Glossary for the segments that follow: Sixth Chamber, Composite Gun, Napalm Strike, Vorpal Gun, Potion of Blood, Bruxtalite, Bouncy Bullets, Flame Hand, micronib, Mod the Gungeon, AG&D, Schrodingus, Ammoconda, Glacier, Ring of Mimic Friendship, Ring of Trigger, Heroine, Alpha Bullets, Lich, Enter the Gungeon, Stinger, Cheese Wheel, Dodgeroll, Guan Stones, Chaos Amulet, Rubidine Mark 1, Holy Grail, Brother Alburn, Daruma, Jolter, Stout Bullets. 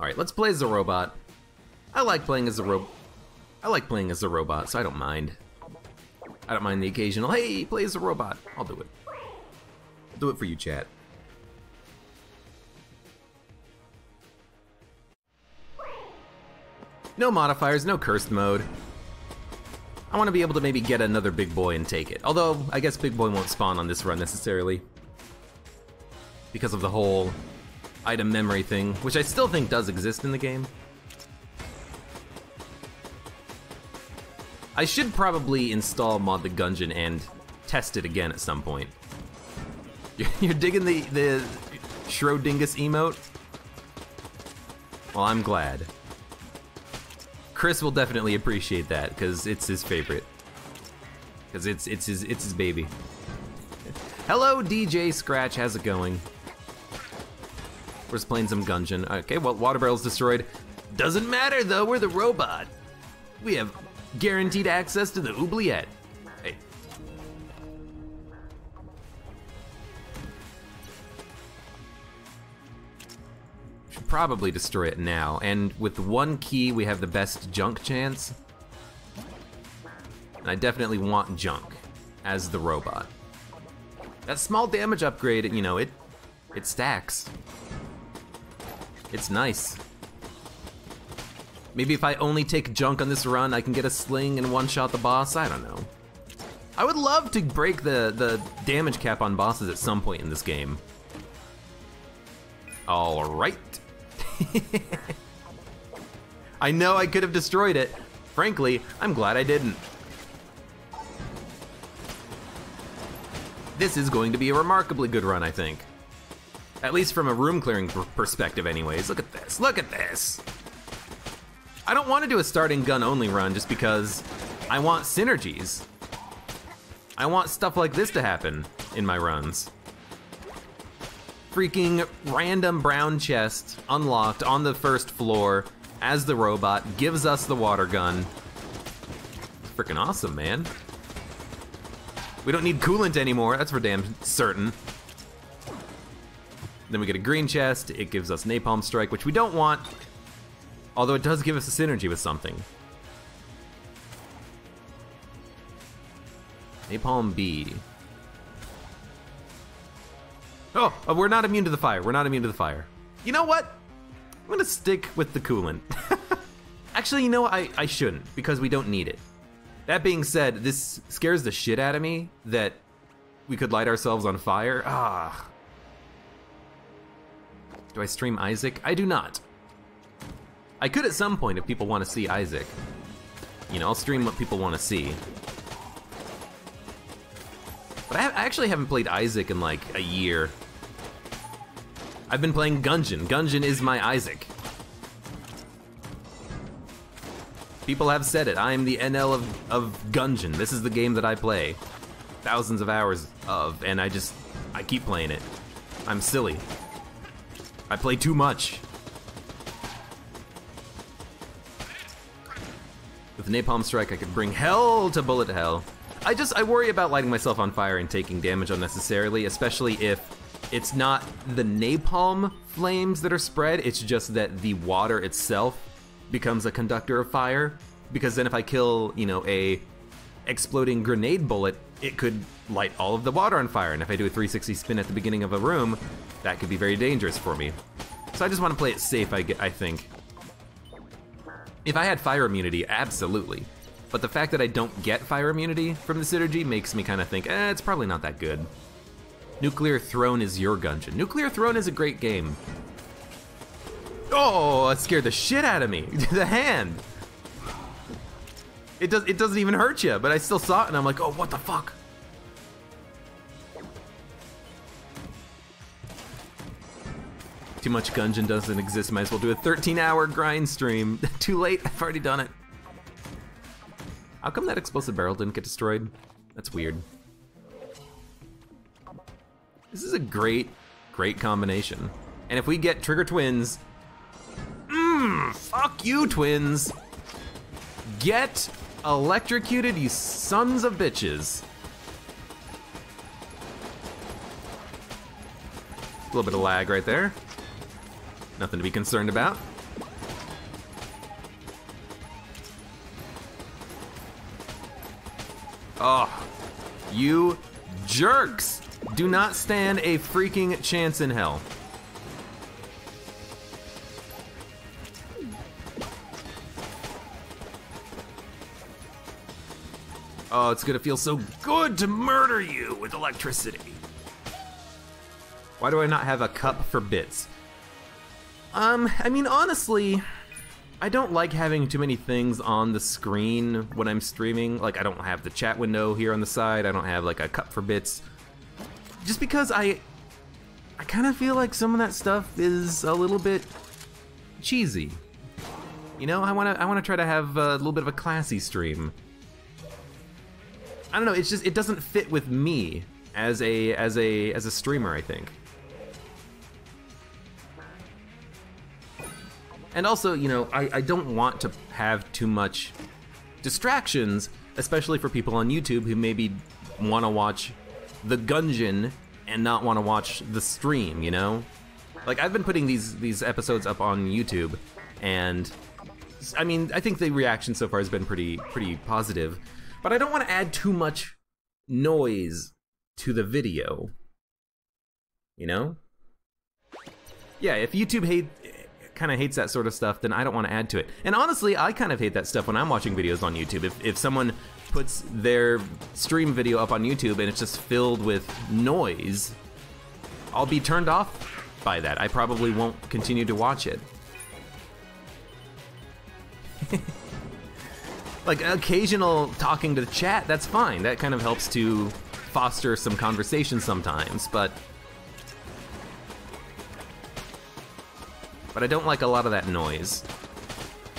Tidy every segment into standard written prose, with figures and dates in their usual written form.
Alright, let's play as a robot. I like playing as a robot, so I don't mind. I don't mind the occasional, hey, play as a robot. I'll do it. I'll do it for you, chat. No modifiers, no cursed mode. I want to be able to maybe get another big boy and take it. Although, I guess big boy won't spawn on this run necessarily, because of the whole item memory thing, which I still think does exist in the game. I should probably install Mod the Gungeon and test it again at some point. You're digging the Schrodingus emote? Well, I'm glad. Chris will definitely appreciate that, because it's his favorite. Because it's his baby. Hello, DJ Scratch, how's it going? We're just playing some Gungeon. Okay, well, water barrel's destroyed. Doesn't matter, though, we're the robot. We have guaranteed access to the oubliette. Hey. Should probably destroy it now, and with one key we have the best junk chance. And I definitely want junk as the robot. That small damage upgrade, you know, it stacks. It's nice. Maybe if I only take junk on this run, I can get a sling and one-shot the boss, I don't know. I would love to break the damage cap on bosses at some point in this game. Alright. I know I could have destroyed it. Frankly, I'm glad I didn't. This is going to be a remarkably good run, I think. At least from a room clearing perspective anyways. Look at this, look at this! I don't want to do a starting gun only run just because I want synergies. I want stuff like this to happen in my runs. Freaking random brown chest unlocked on the first floor as the robot gives us the water gun. Freaking awesome, man. We don't need coolant anymore, that's for damn certain. Then we get a green chest, it gives us Napalm Strike, which we don't want. Although it does give us a synergy with something. Napalm B. Oh, we're not immune to the fire. We're not immune to the fire. You know what? I'm going to stick with the coolant. Actually, you know, I shouldn't, because we don't need it. That being said, this scares the shit out of me that we could light ourselves on fire. Ah. Do I stream Isaac? I do not. I could at some point if people want to see Isaac. You know, I'll stream what people want to see. But I actually haven't played Isaac in like a year. I've been playing Gungeon. Gungeon is my Isaac. People have said it. I am the NL of Gungeon. This is the game that I play. Thousands of hours of, and I keep playing it. I'm silly. I play too much. With Napalm Strike, I could bring hell to bullet hell. I worry about lighting myself on fire and taking damage unnecessarily, especially if it's not the napalm flames that are spread, it's just that the water itself becomes a conductor of fire. Because then if I kill, you know, a exploding grenade bullet, it could light all of the water on fire. And if I do a 360 spin at the beginning of a room, that could be very dangerous for me. So I just want to play it safe, I think. If I had fire immunity, absolutely. But the fact that I don't get fire immunity from the synergy makes me kind of think, eh, it's probably not that good. Nuclear Throne is your Gungeon. Nuclear Throne is a great game. Oh, it scared the shit out of me. The hand. It doesn't even hurt you, but I still saw it and I'm like, oh, what the fuck? Too much Gungeon doesn't exist, might as well do a 13-hour grind stream. Too late, I've already done it. How come that explosive barrel didn't get destroyed? That's weird. This is a great, great combination. And if we get Trigger Twins... fuck you, Twins! Get electrocuted, you sons of bitches! A little bit of lag right there. Nothing to be concerned about. Oh, you jerks do not stand a freaking chance in hell. Oh, it's gonna feel so good to murder you with electricity. Why do I not have a cup for bits? I mean, honestly, I don't like having too many things on the screen when I'm streaming. Like, I don't have the chat window here on the side. I don't have, like, a cup for bits. Just because I kind of feel like some of that stuff is a little bit cheesy. You know, I wanna try to have a little bit of a classy stream. I don't know, it's just, it doesn't fit with me as a streamer, I think. And also, you know, I don't want to have too much distractions, especially for people on YouTube who maybe want to watch the Gungeon and not want to watch the stream, you know? Like, I've been putting these episodes up on YouTube, and I mean, I think the reaction so far has been pretty positive. But I don't want to add too much noise to the video, you know? Yeah, if YouTube kind of hates that sort of stuff, then I don't want to add to it. And honestly, I kind of hate that stuff when I'm watching videos on YouTube. If someone puts their stream video up on YouTube and it's just filled with noise, I'll be turned off by that. I probably won't continue to watch it. Like, occasional talking to the chat, that's fine. That kind of helps to foster some conversation sometimes, but I don't like a lot of that noise.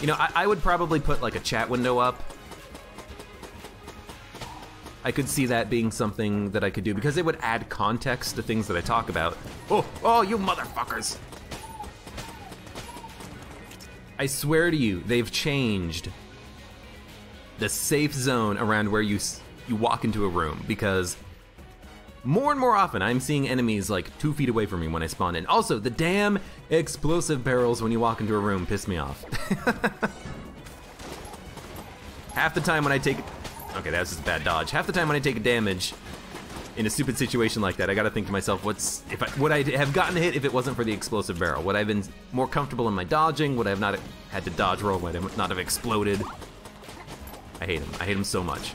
You know, I would probably put, like, a chat window up. I could see that being something that I could do, because it would add context to things that I talk about. Oh, you motherfuckers! I swear to you, they've changed the safe zone around where you walk into a room, because more and more often I'm seeing enemies like 2 feet away from me when I spawn in. Also, the damn explosive barrels when you walk into a room piss me off. Half the time when I take... Okay, that was just a bad dodge. Half the time when I take damage in a stupid situation like that, I gotta think to myself, would I have gotten hit if it wasn't for the explosive barrel? Would I have been more comfortable in my dodging? Would I have not had to dodge roll? Would I not have exploded? I hate him. I hate him so much.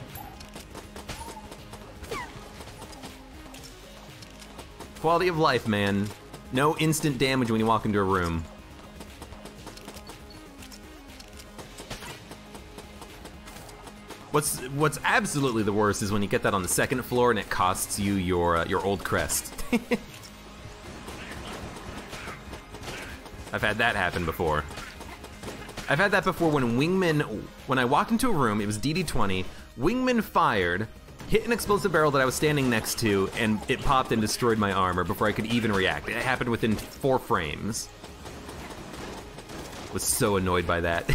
Quality of life, man. No instant damage when you walk into a room. What's absolutely the worst is when you get that on the second floor and it costs you your old crest. I've had that happen before. I've had that before when I walked into a room, it was DD20, Wingman fired, hit an explosive barrel that I was standing next to, and it popped and destroyed my armor before I could even react. It happened within 4 frames. I was so annoyed by that.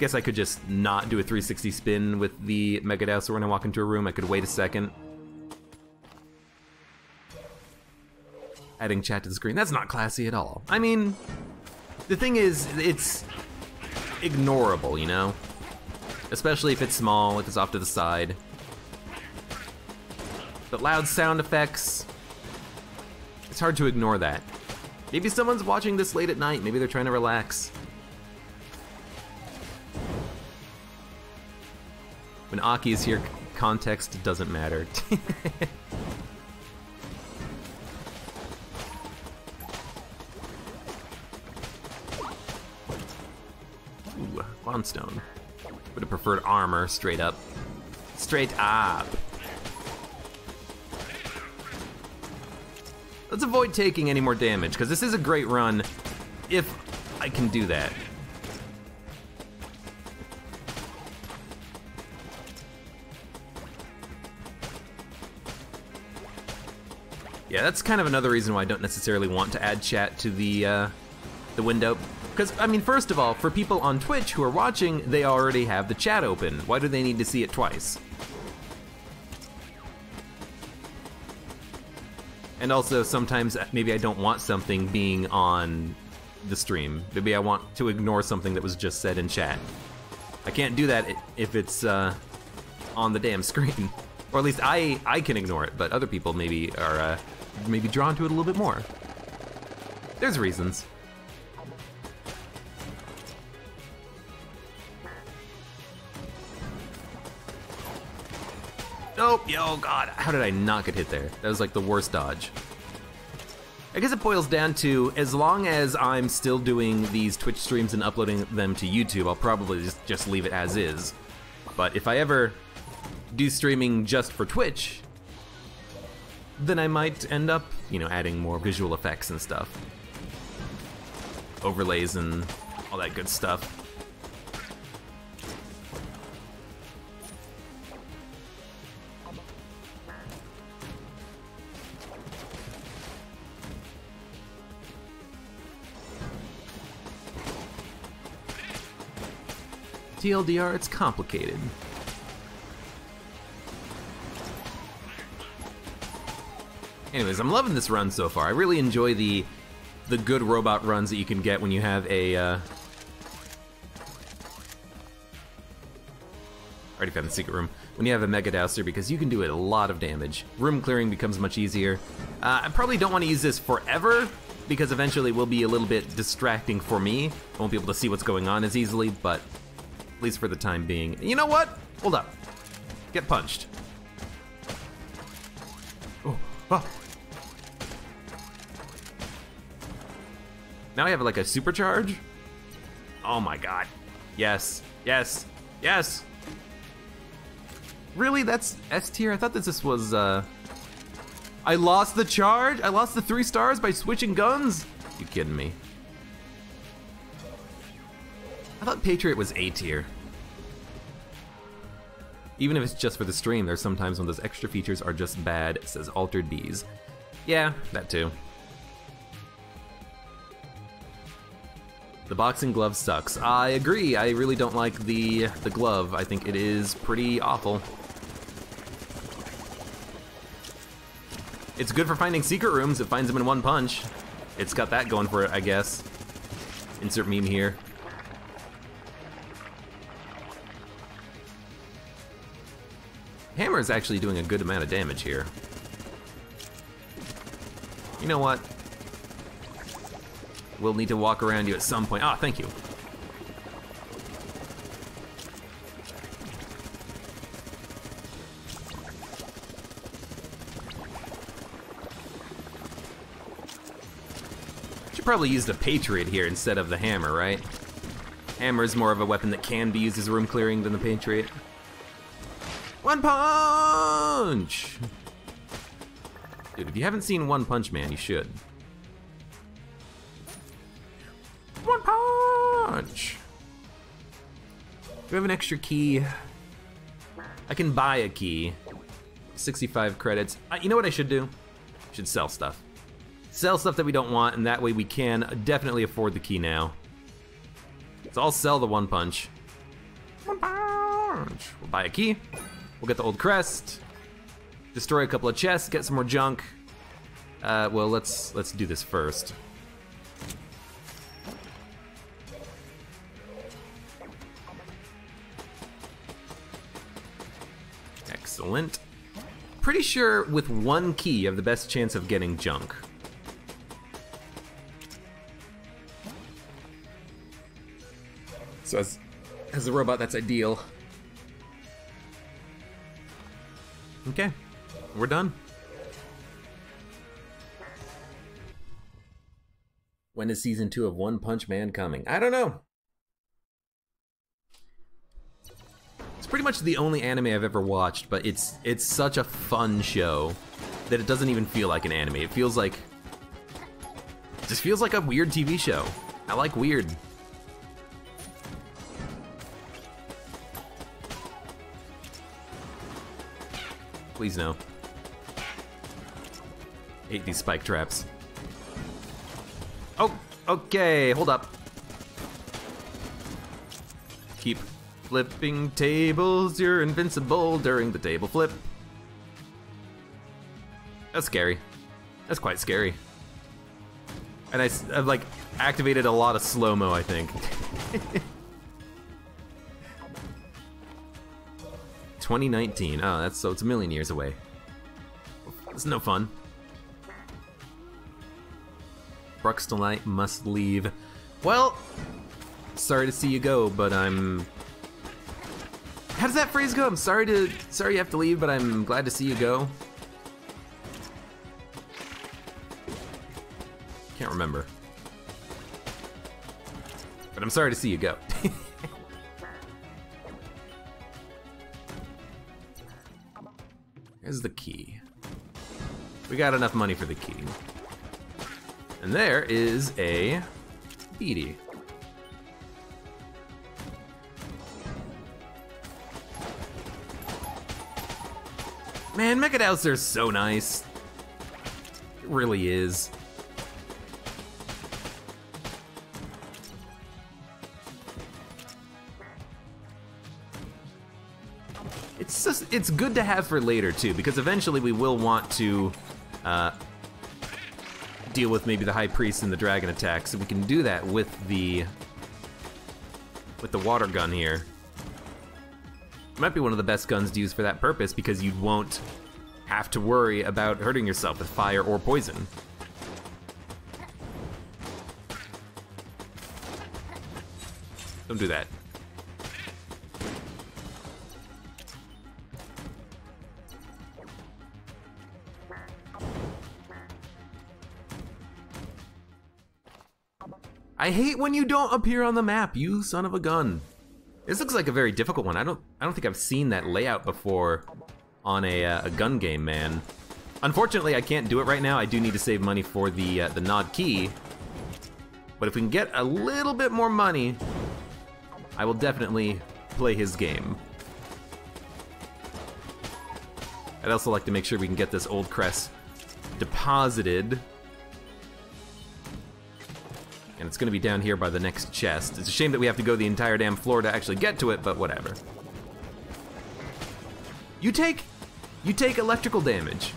Guess I could just not do a 360 spin with the Mega Douser when I walk into a room. I could wait a second. Adding chat to the screen, that's not classy at all. I mean, the thing is, it's ignorable, you know? Especially if it's small, if it's off to the side. But loud sound effects, it's hard to ignore that. Maybe someone's watching this late at night, maybe they're trying to relax. When Aki is here, context doesn't matter. Stone. Would have preferred armor straight up. Straight up. Let's avoid taking any more damage, because this is a great run if I can do that. Yeah, that's kind of another reason why I don't necessarily want to add chat to the window. Because, I mean, first of all, for people on Twitch who are watching, they already have the chat open. Why do they need to see it twice? And also, sometimes maybe I don't want something being on the stream. Maybe I want to ignore something that was just said in chat. I can't do that if it's on the damn screen. Or at least I can ignore it, but other people maybe are maybe drawn to it a little bit more. There's reasons. Nope, yo, God, how did I not get hit there? That was like the worst dodge. I guess it boils down to, as long as I'm still doing these Twitch streams and uploading them to YouTube, I'll probably just leave it as is. But if I ever do streaming just for Twitch, then I might end up, you know, adding more visual effects and stuff. Overlays and all that good stuff. TLDR, it's complicated. Anyways, I'm loving this run so far. I really enjoy the good robot runs that you can get when you have a... already found the secret room. When you have a Mega Douser, because you can do a lot of damage. Room clearing becomes much easier. I probably don't want to use this forever, because eventually it will be a little bit distracting for me. I won't be able to see what's going on as easily, but... at least for the time being. You know what? Hold up. Get punched. Oh, oh. Now I have like a supercharge? Oh my God. Yes, yes, yes. Really, that's S tier? I thought that this was, I lost the charge? I lost the 3 stars by switching guns? You kidding me? I thought Patriot was A tier. Even if it's just for the stream, there's sometimes when those extra features are just bad. It says altered Bs. Yeah, that too. The boxing glove sucks. I agree, I really don't like the glove. I think it is pretty awful. It's good for finding secret rooms, it finds them in one punch. It's got that going for it, I guess. Insert meme here. Hammer is actually doing a good amount of damage here. You know what? We'll need to walk around you at some point. Ah, thank you. Should probably use the Patriot here instead of the hammer, right? Hammer is more of a weapon that can be used as room clearing than the Patriot. One Punch! Dude, if you haven't seen One Punch Man, you should. One Punch! Do we have an extra key? I can buy a key. 65 credits. You know what I should do? I should sell stuff. Sell stuff that we don't want, and that way we can definitely afford the key now. So I'll sell the One Punch. One Punch! We'll buy a key. We'll get the old crest, destroy a couple of chests, get some more junk. Well, let's do this first. Excellent. Pretty sure with one key you have the best chance of getting junk. So as a robot, that's ideal. Okay, we're done. When is season 2 of One Punch Man coming? I don't know. It's pretty much the only anime I've ever watched, but it's such a fun show that it doesn't even feel like an anime. It feels like, it just feels like a weird TV show. I like weird. Please no. Hate these spike traps. Oh, okay, hold up. Keep flipping tables, you're invincible during the table flip. That's scary. That's quite scary. And I've like activated a lot of slow-mo, I think. 2019. Oh, that's so it's a million years away. It's no fun. Bruxtalite must leave. Well, sorry to see you go, but I'm... How does that phrase go? I'm sorry you have to leave, but I'm glad to see you go. Can't remember. But I'm sorry to see you go. Here's the key. We got enough money for the key. And there is a beady. Man, Mega Douser's so nice. It really is. It's just, it's good to have for later too, because eventually we will want to deal with maybe the High Priest and the Dragon attacks, so we can do that with the water gun here. It might be one of the best guns to use for that purpose, because you won't have to worry about hurting yourself with fire or poison. Don't do that. I hate when you don't appear on the map, you son of a gun. This looks like a very difficult one. I don't think I've seen that layout before on a gun game, man. Unfortunately, I can't do it right now. I do need to save money for the Nod Key. But if we can get a little bit more money, I will definitely play his game. I'd also like to make sure we can get this old crest deposited. And it's gonna be down here by the next chest. It's a shame that we have to go the entire damn floor to actually get to it, but whatever. You take electrical damage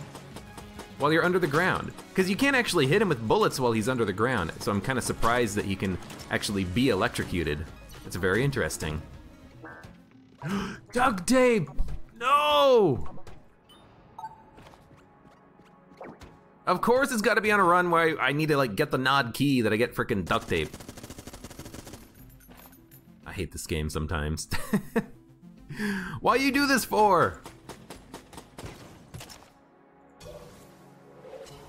while you're under the ground. Because you can't actually hit him with bullets while he's under the ground, so I'm kind of surprised that he can actually be electrocuted. It's very interesting. Duct tape! No! Of course it's gotta be on a run where I need to like get the Nod Key that I get frickin' duct tape. I hate this game sometimes. Why you do this for?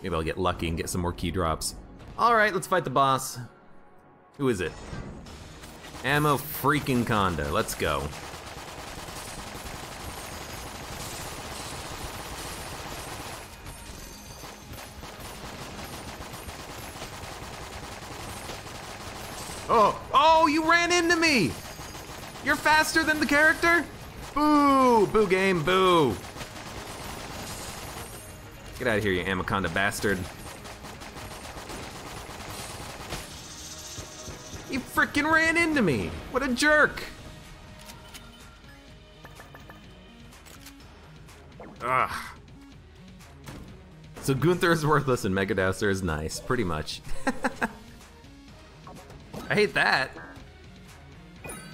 Maybe I'll get lucky and get some more key drops. Alright, let's fight the boss. Who is it? Ammo freaking Conda, let's go. Oh, oh, you ran into me! You're faster than the character? Boo! Boo game, boo! Get out of here, you Ammoconda bastard. You frickin' ran into me! What a jerk! Ugh. So Gunther's worthless and Mega Douser is nice, pretty much. I hate that.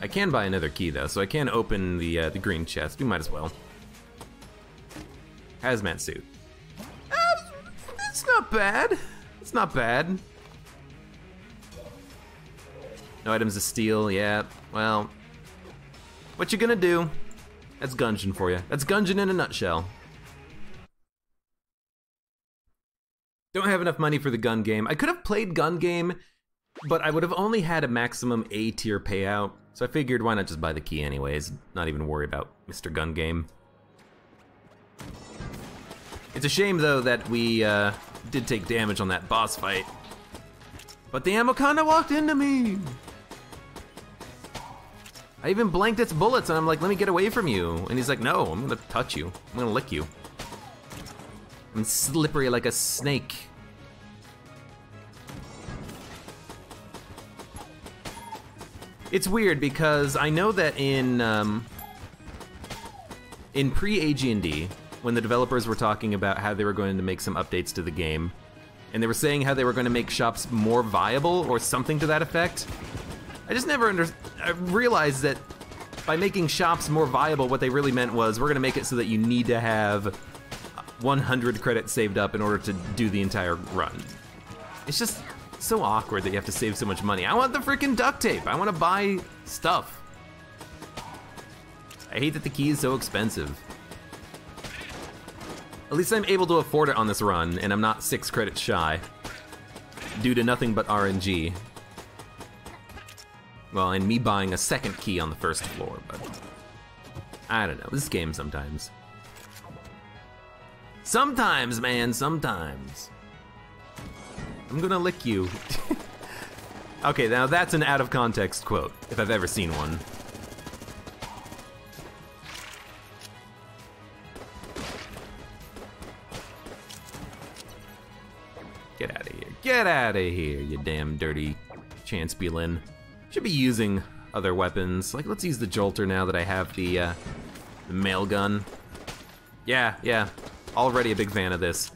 I can buy another key though, so I can open the green chest. We might as well. Hazmat suit. It's not bad. It's not bad. No items to steal. Yeah. Well, what you gonna do? That's Gungeon for you. That's Gungeon in a nutshell. Don't have enough money for the gun game. I could have played gun game, but I would have only had a maximum A tier payout, so I figured why not just buy the key anyways, not even worry about Mr. Gun Game. It's a shame though that we did take damage on that boss fight, but the Ammoconda walked into me! I even blanked its bullets and I'm like, let me get away from you, and he's like, no, I'm gonna touch you, I'm gonna lick you. I'm slippery like a snake. It's weird because I know that in pre-AG&D, when the developers were talking about how they were going to make some updates to the game, and they were saying how they were going to make shops more viable or something to that effect. I just never realized that by making shops more viable, what they really meant was we're going to make it so that you need to have 100 credits saved up in order to do the entire run. It's just so awkward that you have to save so much money. I want the freaking duct tape. I want to buy stuff. I hate that the key is so expensive. At least I'm able to afford it on this run, and I'm not 6 credits shy due to nothing but RNG. Well, and me buying a second key on the first floor, but I don't know, this game sometimes. Sometimes, man, sometimes. I'm gonna lick you. Okay, now that's an out of context quote, if I've ever seen one. Get out of here. Get out of here, you damn dirty Chansbulin. Should be using other weapons. Like, let's use the Jolter now that I have the mailgun. Yeah. Already a big fan of this.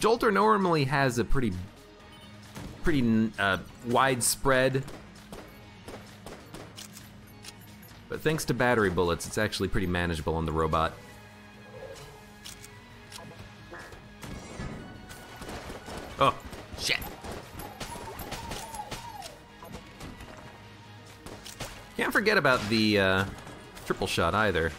Jolter normally has a pretty widespread, but thanks to battery bullets, it's actually pretty manageable on the robot. Oh, shit. Can't forget about the triple shot either.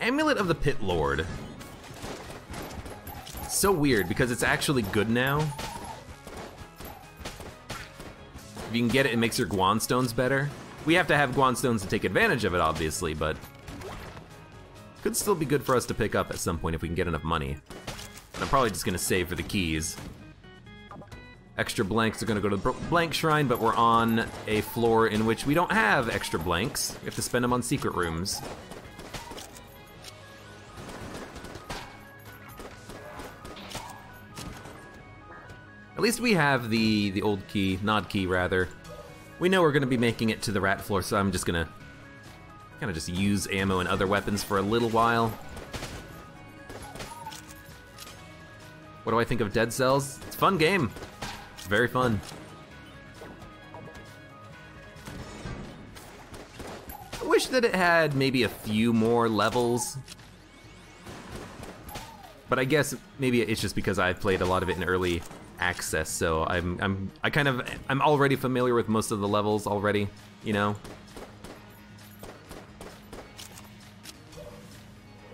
Amulet of the Pit Lord. So weird because it's actually good now. If you can get it, it makes your Guan Stones better. We have to have Guan Stones to take advantage of it, obviously, but could still be good for us to pick up at some point if we can get enough money. And I'm probably just gonna save for the keys. Extra blanks are gonna go to the blank shrine, but we're on a floor in which we don't have extra blanks. We have to spend them on secret rooms. At least we have the old key, Nod key rather. We know we're gonna be making it to the rat floor, so I'm just gonna kinda just use ammo and other weapons for a little while. What do I think of Dead Cells? It's a fun game. It's very fun. I wish that it had maybe a few more levels. But I guess maybe it's just because I've played a lot of it in early access, so I'm already familiar with most of the levels already, you know.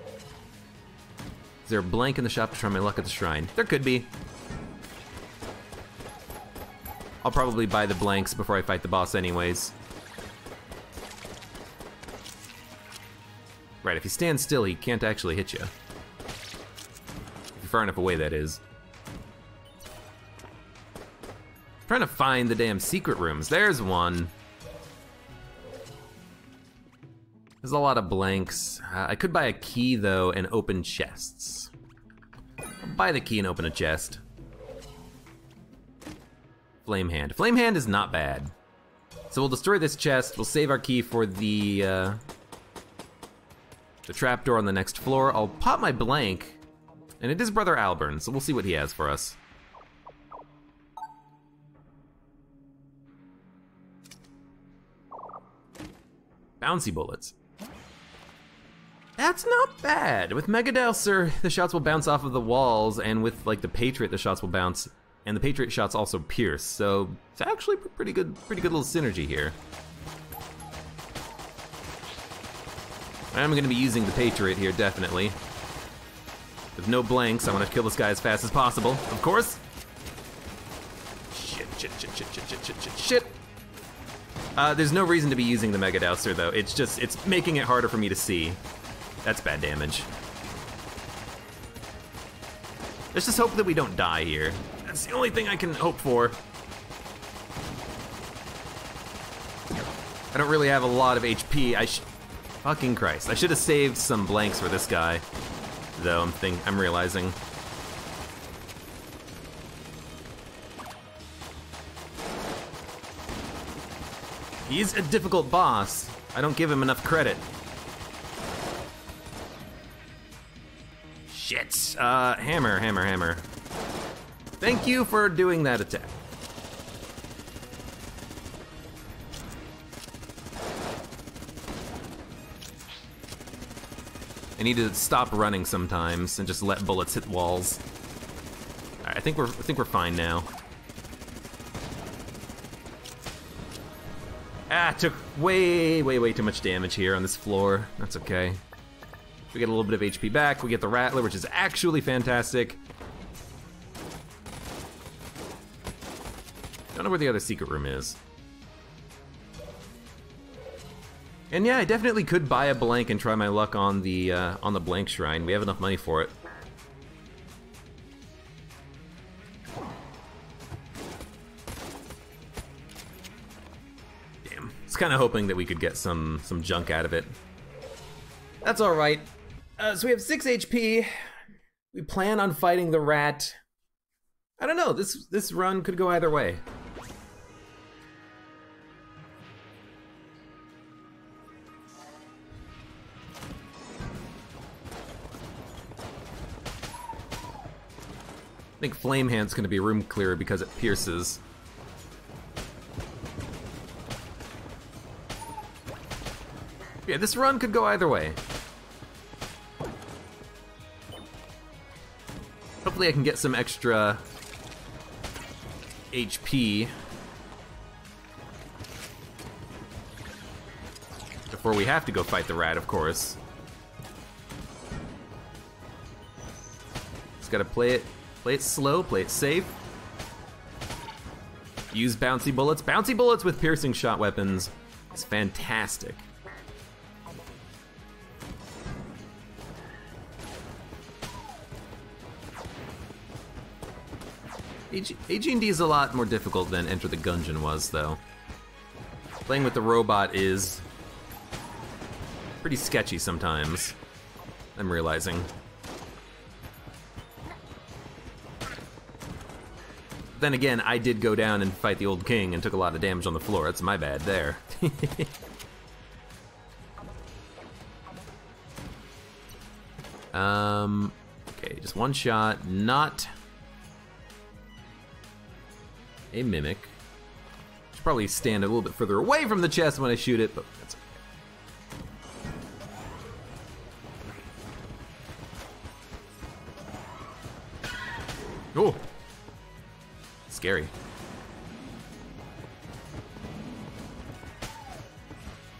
Is there a blank in the shop to try my luck at the shrine? There could be. I'll probably buy the blanks before I fight the boss anyways. Right, if he stands still, he can't actually hit you. If you're far enough away, that is. Trying to find the damn secret rooms. There's one. There's a lot of blanks. I could buy a key though and open chests. I'll buy the key and open a chest. Flame Hand. Flame Hand is not bad. So we'll destroy this chest. We'll save our key for the trapdoor on the next floor. I'll pop my blank, and it is Brother Alburn, so we'll see what he has for us. Bouncy bullets. That's not bad. With Mega Douser, the shots will bounce off of the walls, and with like the Patriot, the shots will bounce, and the Patriot shots also pierce. So it's actually pretty good little synergy here. I'm gonna be using the Patriot here definitely. With no blanks, I want to kill this guy as fast as possible, of course. Shit. There's no reason to be using the Mega Douser though. It's just, it's making it harder for me to see. That's bad damage. Let's just hope that we don't die here. That's the only thing I can hope for. I don't really have a lot of HP. I sh Fucking Christ. I should have saved some blanks for this guy, though, I'm realizing. He's a difficult boss. I don't give him enough credit. Shit. Hammer. Thank you for doing that attack. I need to stop running sometimes and just let bullets hit walls. All right, I think we're fine now. Ah, took way too much damage here on this floor. That's okay. We get a little bit of HP back. We get the Rattler, which is actually fantastic. Don't know where the other secret room is. And yeah, I definitely could buy a blank and try my luck on the blank shrine. We have enough money for it. Kind of hoping that we could get some junk out of it. That's all right. So we have 6 HP. We plan on fighting the rat. I don't know. This run could go either way. I think Flame Hand's going to be room clearer because it pierces. Yeah, this run could go either way. Hopefully I can get some extra HP before we have to go fight the rat, of course. Just gotta play it slow, play it safe. Use bouncy bullets. Bouncy bullets with piercing shot weapons is fantastic. AG&D is a lot more difficult than Enter the Gungeon was, though. Playing with the robot is pretty sketchy sometimes, I'm realizing. Then again, I did go down and fight the old king and took a lot of damage on the floor. That's my bad there. Okay, just one shot, not a mimic. Should probably stand a little bit further away from the chest when I shoot it, but that's okay. Oh, scary.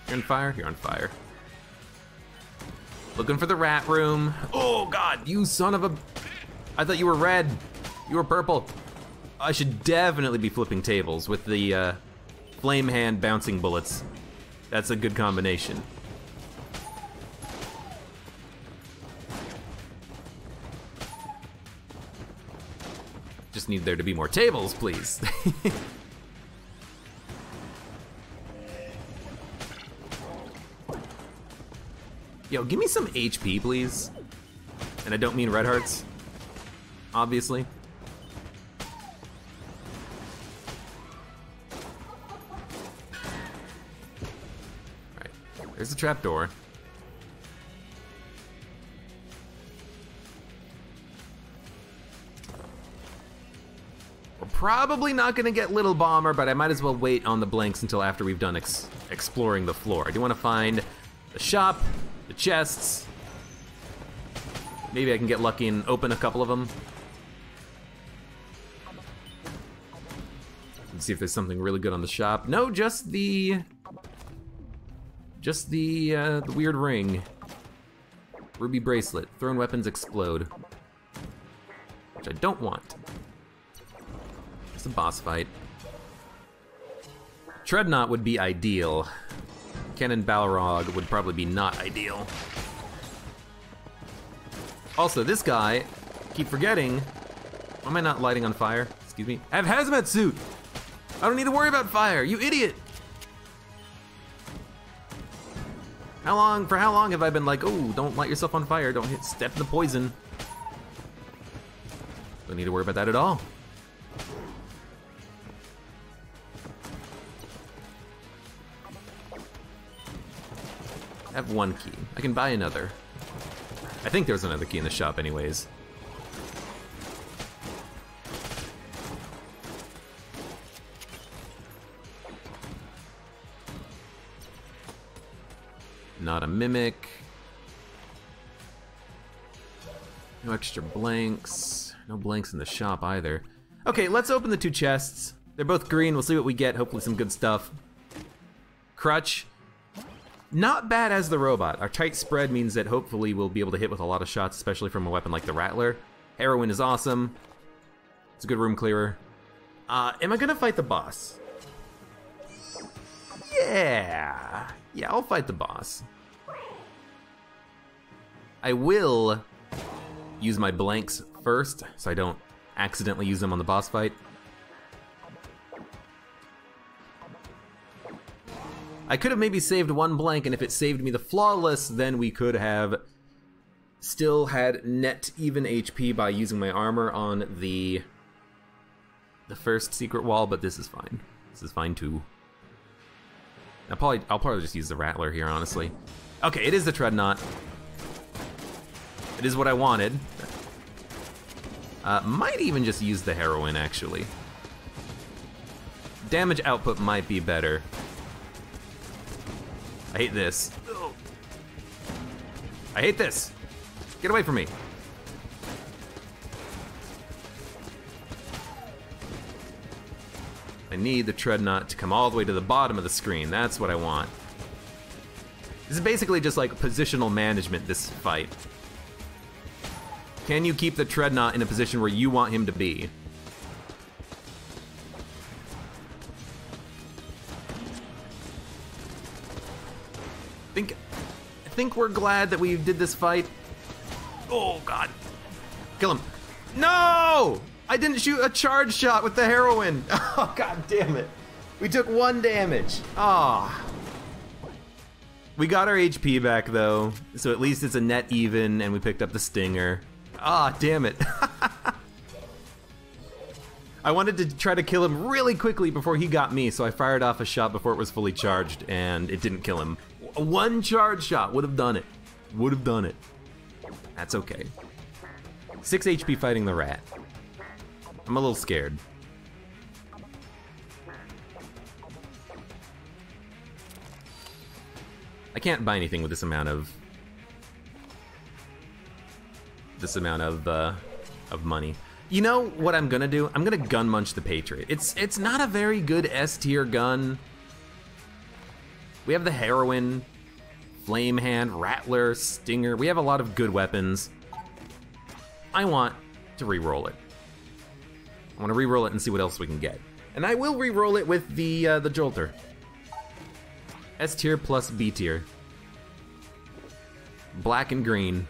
You're on fire. You're on fire. Looking for the rat room. Oh God, you son of a! I thought you were red. You were purple. I should definitely be flipping tables with the flame hand bouncing bullets. That's a good combination. Just need there to be more tables, please. Yo, give me some HP, please. And I don't mean red hearts, obviously. There's a trapdoor. We're probably not gonna get Little Bomber, but I might as well wait on the blanks until after we've done exploring the floor. I do wanna find the shop, the chests. Maybe I can get lucky and open a couple of them. Let's see if there's something really good on the shop. No, just the... the weird ring. Ruby bracelet. Thrown weapons explode. Which I don't want. It's a boss fight. Treadnaught would be ideal. Cannon Balrog would probably be not ideal. Also, this guy, keep forgetting. Why am I not lighting on fire? Excuse me. I have Hazmat Suit! I don't need to worry about fire, you idiot! For how long have I been like, oh, don't light yourself on fire, don't step in the poison. Don't need to worry about that at all. I have one key. I can buy another. I think there's another key in the shop anyways. Not a mimic. No extra blanks. No blanks in the shop either. Okay, let's open the two chests. They're both green. We'll see what we get. Hopefully some good stuff. Crutch. Not bad as the robot. Our tight spread means that hopefully we'll be able to hit with a lot of shots, especially from a weapon like the Rattler. Heroine is awesome. It's a good room clearer. Am I gonna fight the boss? Yeah. Yeah, I'll fight the boss. I will use my blanks first, so I don't accidentally use them on the boss fight. I could have maybe saved one blank, and if it saved me the flawless, then we could have still had net even HP by using my armor on the first secret wall, but this is fine. This is fine too. I'll probably just use the Rattler here, honestly. Okay, it is the Treadnaught. It is what I wanted. Might even just use the Heroine, actually. Damage output might be better. I hate this. Ugh. I hate this. Get away from me. I need the Treadnaught to come all the way to the bottom of the screen. That's what I want. This is basically just like positional management, this fight. Can you keep the Treadnaught in a position where you want him to be? I think we're glad that we did this fight. Oh god. Kill him. No! I didn't shoot a charge shot with the Heroine. Oh, god damn it. We took one damage. Ah. Oh. We got our HP back, though, so at least it's a net even, and we picked up the Stinger. Ah, oh, damn it. I wanted to try to kill him really quickly before he got me, so I fired off a shot before it was fully charged, and it didn't kill him. One charge shot would have done it. Would have done it. That's okay. 6 HP fighting the rat. I'm a little scared. I can't buy anything with this amount of money. You know what I'm gonna do? I'm gonna gun munch the Patriot. It's not a very good S tier gun. We have the Heroine, Flame Hand, Rattler, Stinger. We have a lot of good weapons. I want to reroll it. I want to reroll it and see what else we can get. And I will reroll it with the Jolter. S tier plus B tier. Black and green.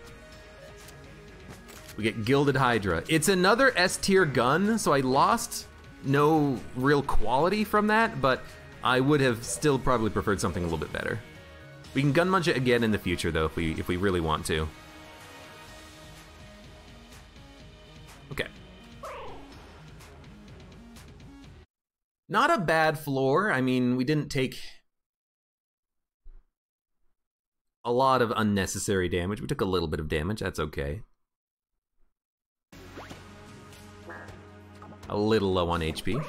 We get Gilded Hydra. It's another S tier gun, so I lost no real quality from that, but I would have still probably preferred something a little bit better. We can gun munch it again in the future, though, if we really want to. Okay. Not a bad floor. I mean, we didn't take a lot of unnecessary damage. We took a little bit of damage. That's okay. A little low on HP.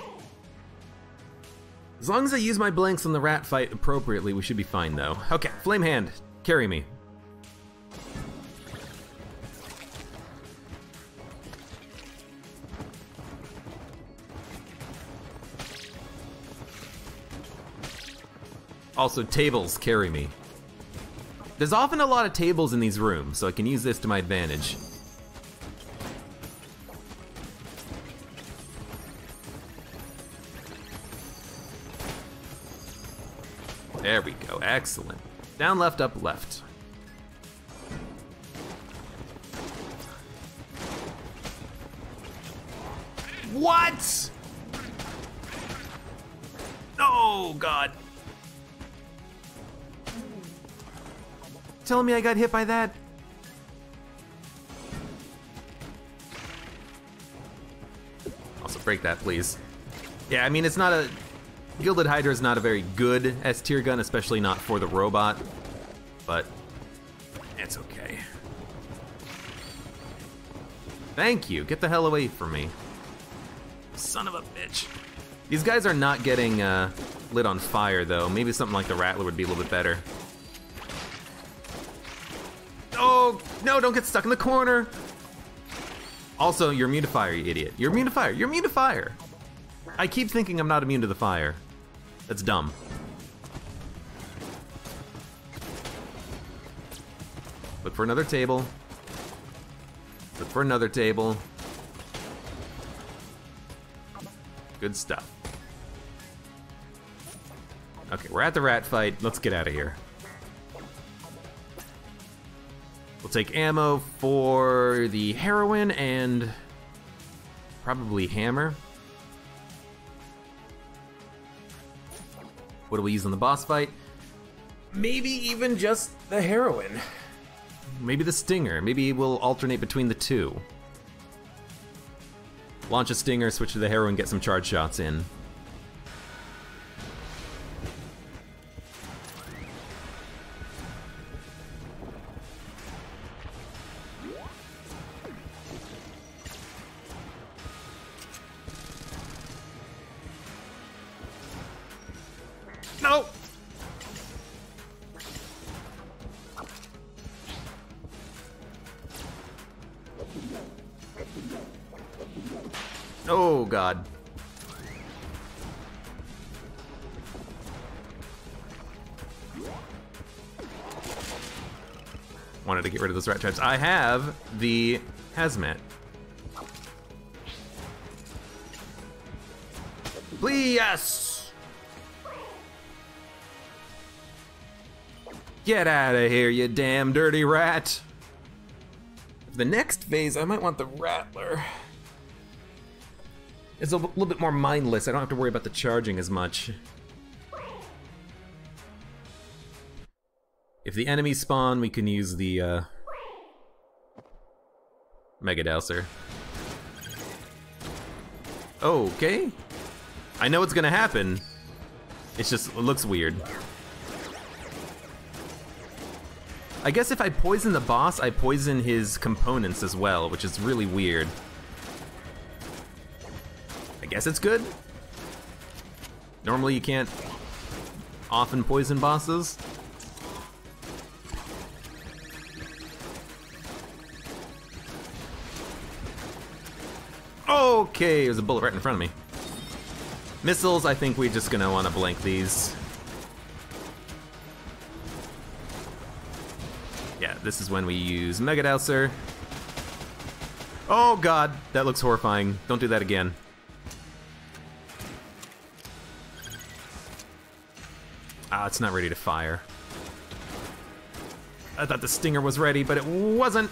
As long as I use my blanks on the rat fight appropriately, we should be fine, though. Okay, Flame Hand, carry me. Also, tables carry me. There's often a lot of tables in these rooms, so I can use this to my advantage. There we go, excellent. Down, left, up, left. What? Oh, God. Tell me I got hit by that. Also break that, please. Yeah, I mean, it's not a... Gilded Hydra is not a very good S-tier gun, especially not for the robot. But it's okay. Thank you. Get the hell away from me. Son of a bitch. These guys are not getting lit on fire, though. Maybe something like the Rattler would be a little bit better. Oh, no, don't get stuck in the corner. Also, you're immune to fire, you idiot. You're immune to fire. You're immune to fire. I keep thinking I'm not immune to the fire. That's dumb. Look for another table. Look for another table. Good stuff. Okay, we're at the rat fight. Let's get out of here. We'll take ammo for the heroine and probably hammer. What do we use in the boss fight? Maybe even just the heroine. Maybe the stinger. Maybe we'll alternate between the two. Launch a stinger, switch to the heroine, get some charge shots in. Oh, God. Wanted to get rid of those rat traps. I have the hazmat. Please, yes! Get out of here, you damn dirty rat. The next phase, I might want the Rattler. It's a little bit more mindless. I don't have to worry about the charging as much. If the enemies spawn, we can use the Mega Douser. Okay. I know what's gonna happen. It's just, it looks weird. I guess if I poison the boss, I poison his components as well, which is really weird. I guess it's good. Normally you can't often poison bosses. Okay, there's a bullet right in front of me. Missiles, I think we're just gonna wanna blank these. Yeah, this is when we use Mega Douser. Oh God, that looks horrifying. Don't do that again. Ah, it's not ready to fire. I thought the stinger was ready, but it wasn't.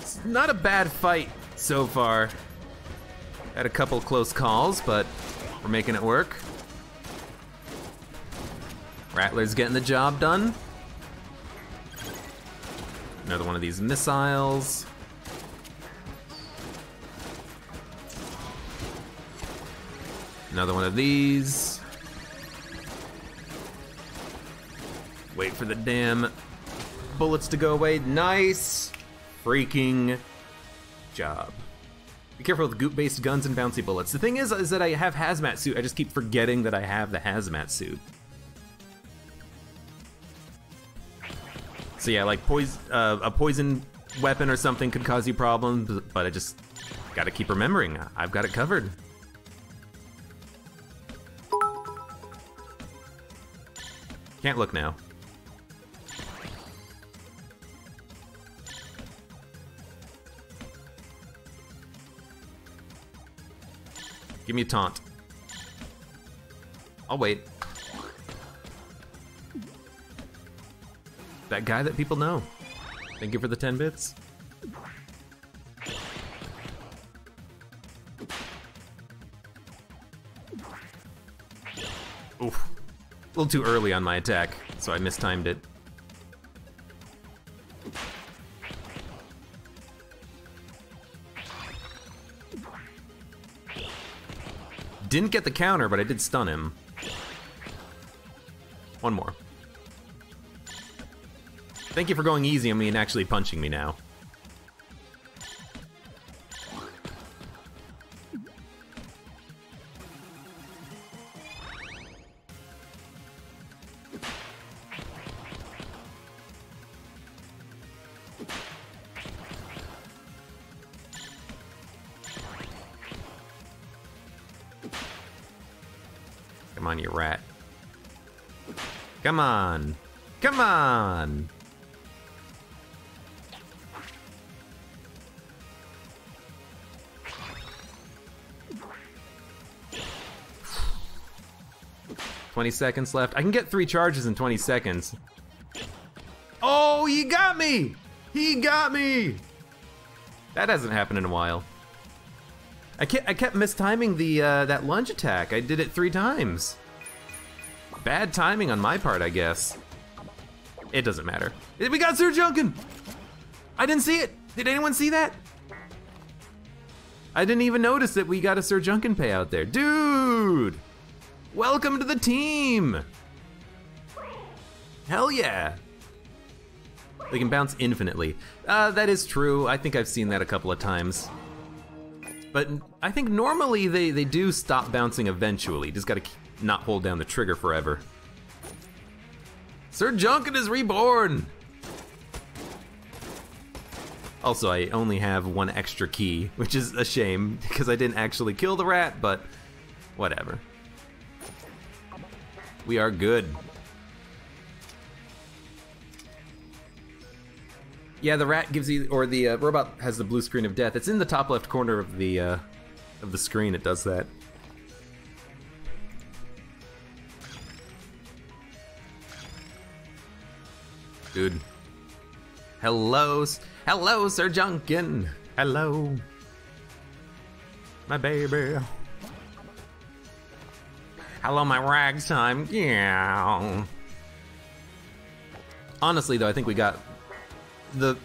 It's not a bad fight so far. Had a couple close calls, but we're making it work. Rattler's getting the job done. Another one of these missiles. Another one of these. Wait for the damn bullets to go away. Nice freaking job. Be careful with goop-based guns and bouncy bullets. The thing is that I have hazmat suit. I just keep forgetting that I have the hazmat suit. So yeah, like a poison weapon or something could cause you problems, but I just gotta keep remembering. I've got it covered. Can't look now. Give me a taunt. I'll wait. That guy that people know. Thank you for the 10 bits. Oof. A little too early on my attack, so I mistimed it. Didn't get the counter, but I did stun him. One more. Thank you for going easy on me and actually punching me now. Come on, you rat. Come on. Come on. . 20 seconds left. I can get 3 charges in 20 seconds. Oh, he got me! He got me! That hasn't happened in a while. I kept mistiming the that lunge attack. I did it 3 times. Bad timing on my part, I guess. It doesn't matter. We got Sir Junkin! I didn't see it! Did anyone see that? I didn't even notice that we got a Sir Junkin payout there. Dude! Welcome to the team! Hell yeah! They can bounce infinitely. That is true. I think I've seen that a couple of times. But I think normally they do stop bouncing eventually. Just gotta not hold down the trigger forever. Sir Junkin is reborn! Also, I only have 1 extra key, which is a shame, because I didn't actually kill the rat, but whatever. We are good. Yeah, the rat gives you, or the robot has the blue screen of death. It's in the top left corner of the screen. It does that. Dude. Hello, hello, Sir Junkin. Hello, my baby. Hello, my ragtime. Yeah. Honestly, though, I think we got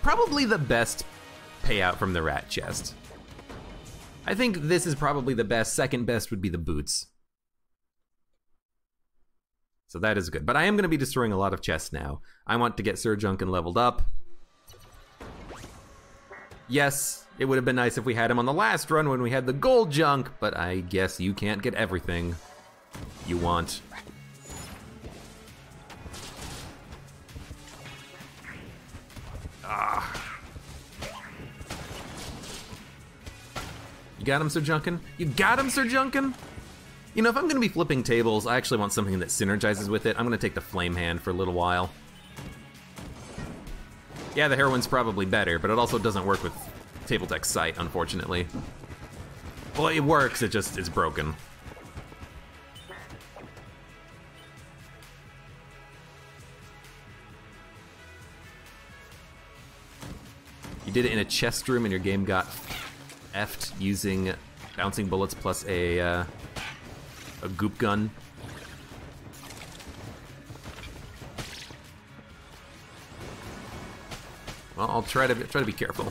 probably the best payout from the rat chest. I think this is probably the best. Second best would be the boots. So that is good. But I am going to be destroying a lot of chests now. I want to get Sir Junkin leveled up. Yes, it would have been nice if we had him on the last run when we had the gold junk, but I guess you can't get everything you want. Ah. You got him, Sir Junkin? You got him, Sir Junkin? You know, if I'm gonna be flipping tables, I actually want something that synergizes with it. I'm gonna take the Flame Hand for a little while. Yeah, the Heroine's probably better, but it also doesn't work with table deck sight, unfortunately. Well, it works, it just is broken. You did it in a chest room and your game got effed using bouncing bullets plus a goop gun. Well, I'll try to be careful.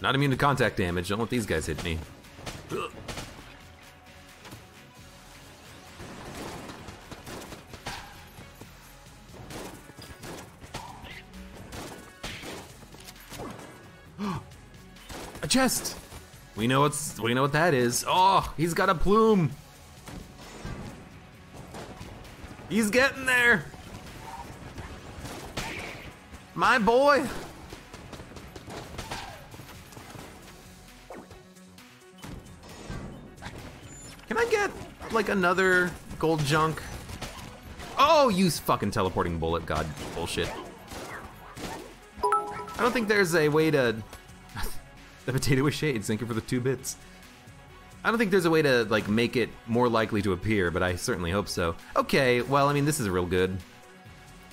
Not immune to contact damage. Don't let these guys hit me. Ugh. A chest. We know what that is. Oh, he's got a plume. He's getting there. My boy. Can I get like another gold junk? Oh, you fucking teleporting bullet god bullshit. I don't think there's a way to The potato with shades, thank you for the 2 bits. I don't think there's a way to, like, make it more likely to appear, but I certainly hope so. Okay, well, I mean, this is real good.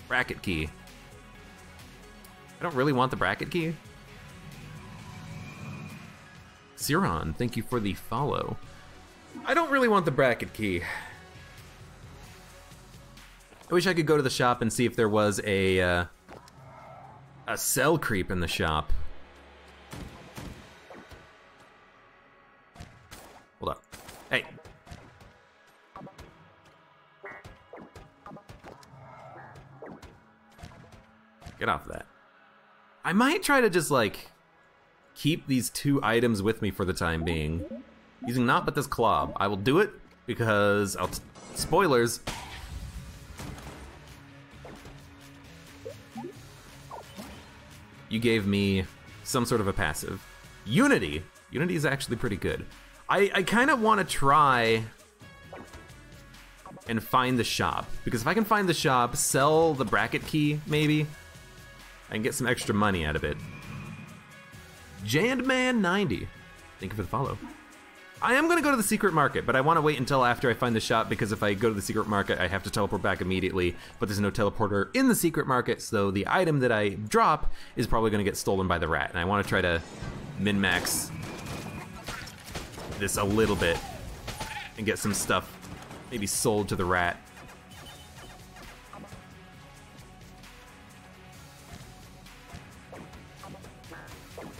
Bracket key. I don't really want the bracket key. Ciron, thank you for the follow. I don't really want the bracket key. I wish I could go to the shop and see if there was a cell creep in the shop. Hold up. Hey. Get off of that. I might try to just, like, keep these 2 items with me for the time being. Using not but this club. I will do it because I'll... Spoilers. You gave me some sort of a passive. Unity. Unity is actually pretty good. I kind of want to try and find the shop, because if I can find the shop, sell the bracket key, maybe, I can get some extra money out of it. Jandman90, thank you for the follow. I am gonna go to the secret market, but I want to wait until after I find the shop, because if I go to the secret market, I have to teleport back immediately, but there's no teleporter in the secret market, so the item that I drop is probably gonna get stolen by the rat, and I want to try to min-max this a little bit and get some stuff maybe sold to the rat.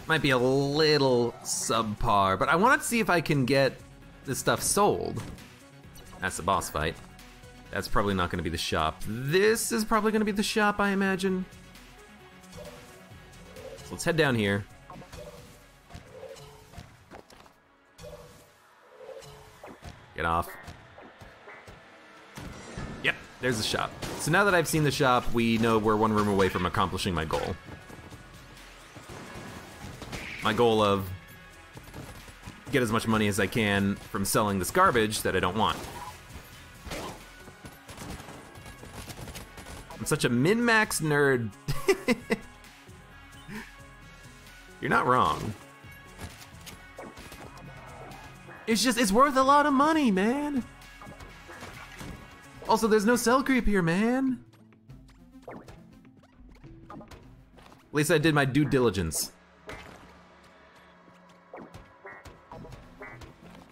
Might be a little subpar, but I want to see if I can get this stuff sold. That's the boss fight. That's probably not going to be the shop. This is probably going to be the shop, I imagine. So let's head down here. Get off. Yep, there's the shop. So now that I've seen the shop, we know we're 1 room away from accomplishing my goal. My goal of get as much money as I can from selling this garbage that I don't want. I'm such a min-max nerd. You're not wrong. It's just, it's worth a lot of money, man. Also, there's no cell creep here, man. At least I did my due diligence.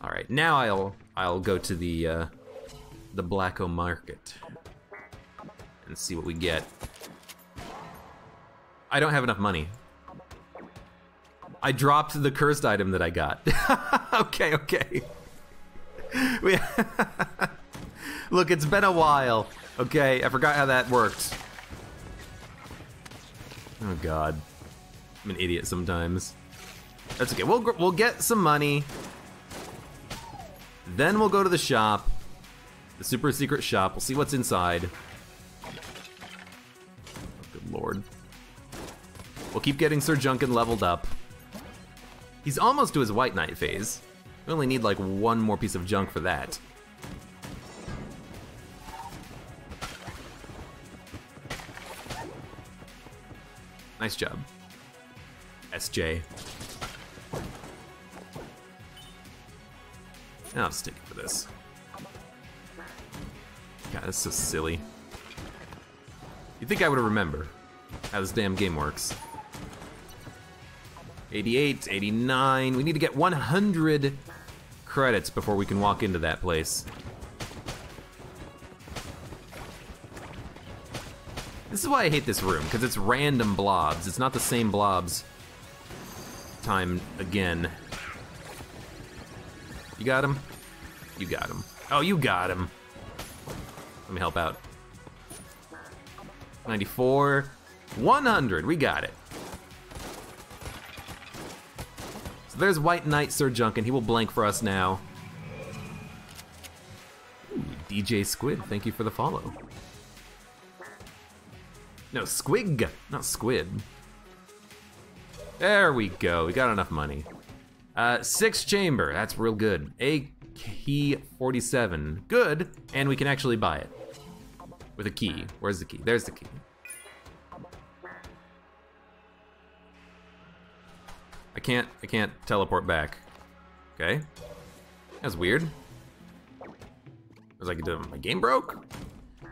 All right, now I'll go to the Blacko Market and see what we get. I don't have enough money. I dropped the cursed item that I got. Okay, okay. We Look, it's been a while. Okay, I forgot how that worked. Oh God, I'm an idiot sometimes. That's okay, we'll get some money. Then we'll go to the shop, the super secret shop. We'll see what's inside. Oh, good Lord. We'll keep getting Sir Junkin leveled up. He's almost to his White Knight phase. We only need like 1 more piece of junk for that. Nice job, SJ. I'll stick for this. God, that's so silly. You'd think I would remember how this damn game works. 88, 89, we need to get 100 credits before we can walk into that place. This is why I hate this room, because it's random blobs. It's not the same blobs time again. You got him? You got him. Oh, you got him. Let me help out. 94, 100, we got it. There's White Knight Sir Junkin. He will blank for us now. Ooh, DJ Squid, thank you for the follow. No, Squig, not Squid. There we go, we got enough money. Sixth Chamber, that's real good. A key 47, good, and we can actually buy it. With a key, where's the key? There's the key. I can't teleport back. Okay. That's weird. Was like, my game broke?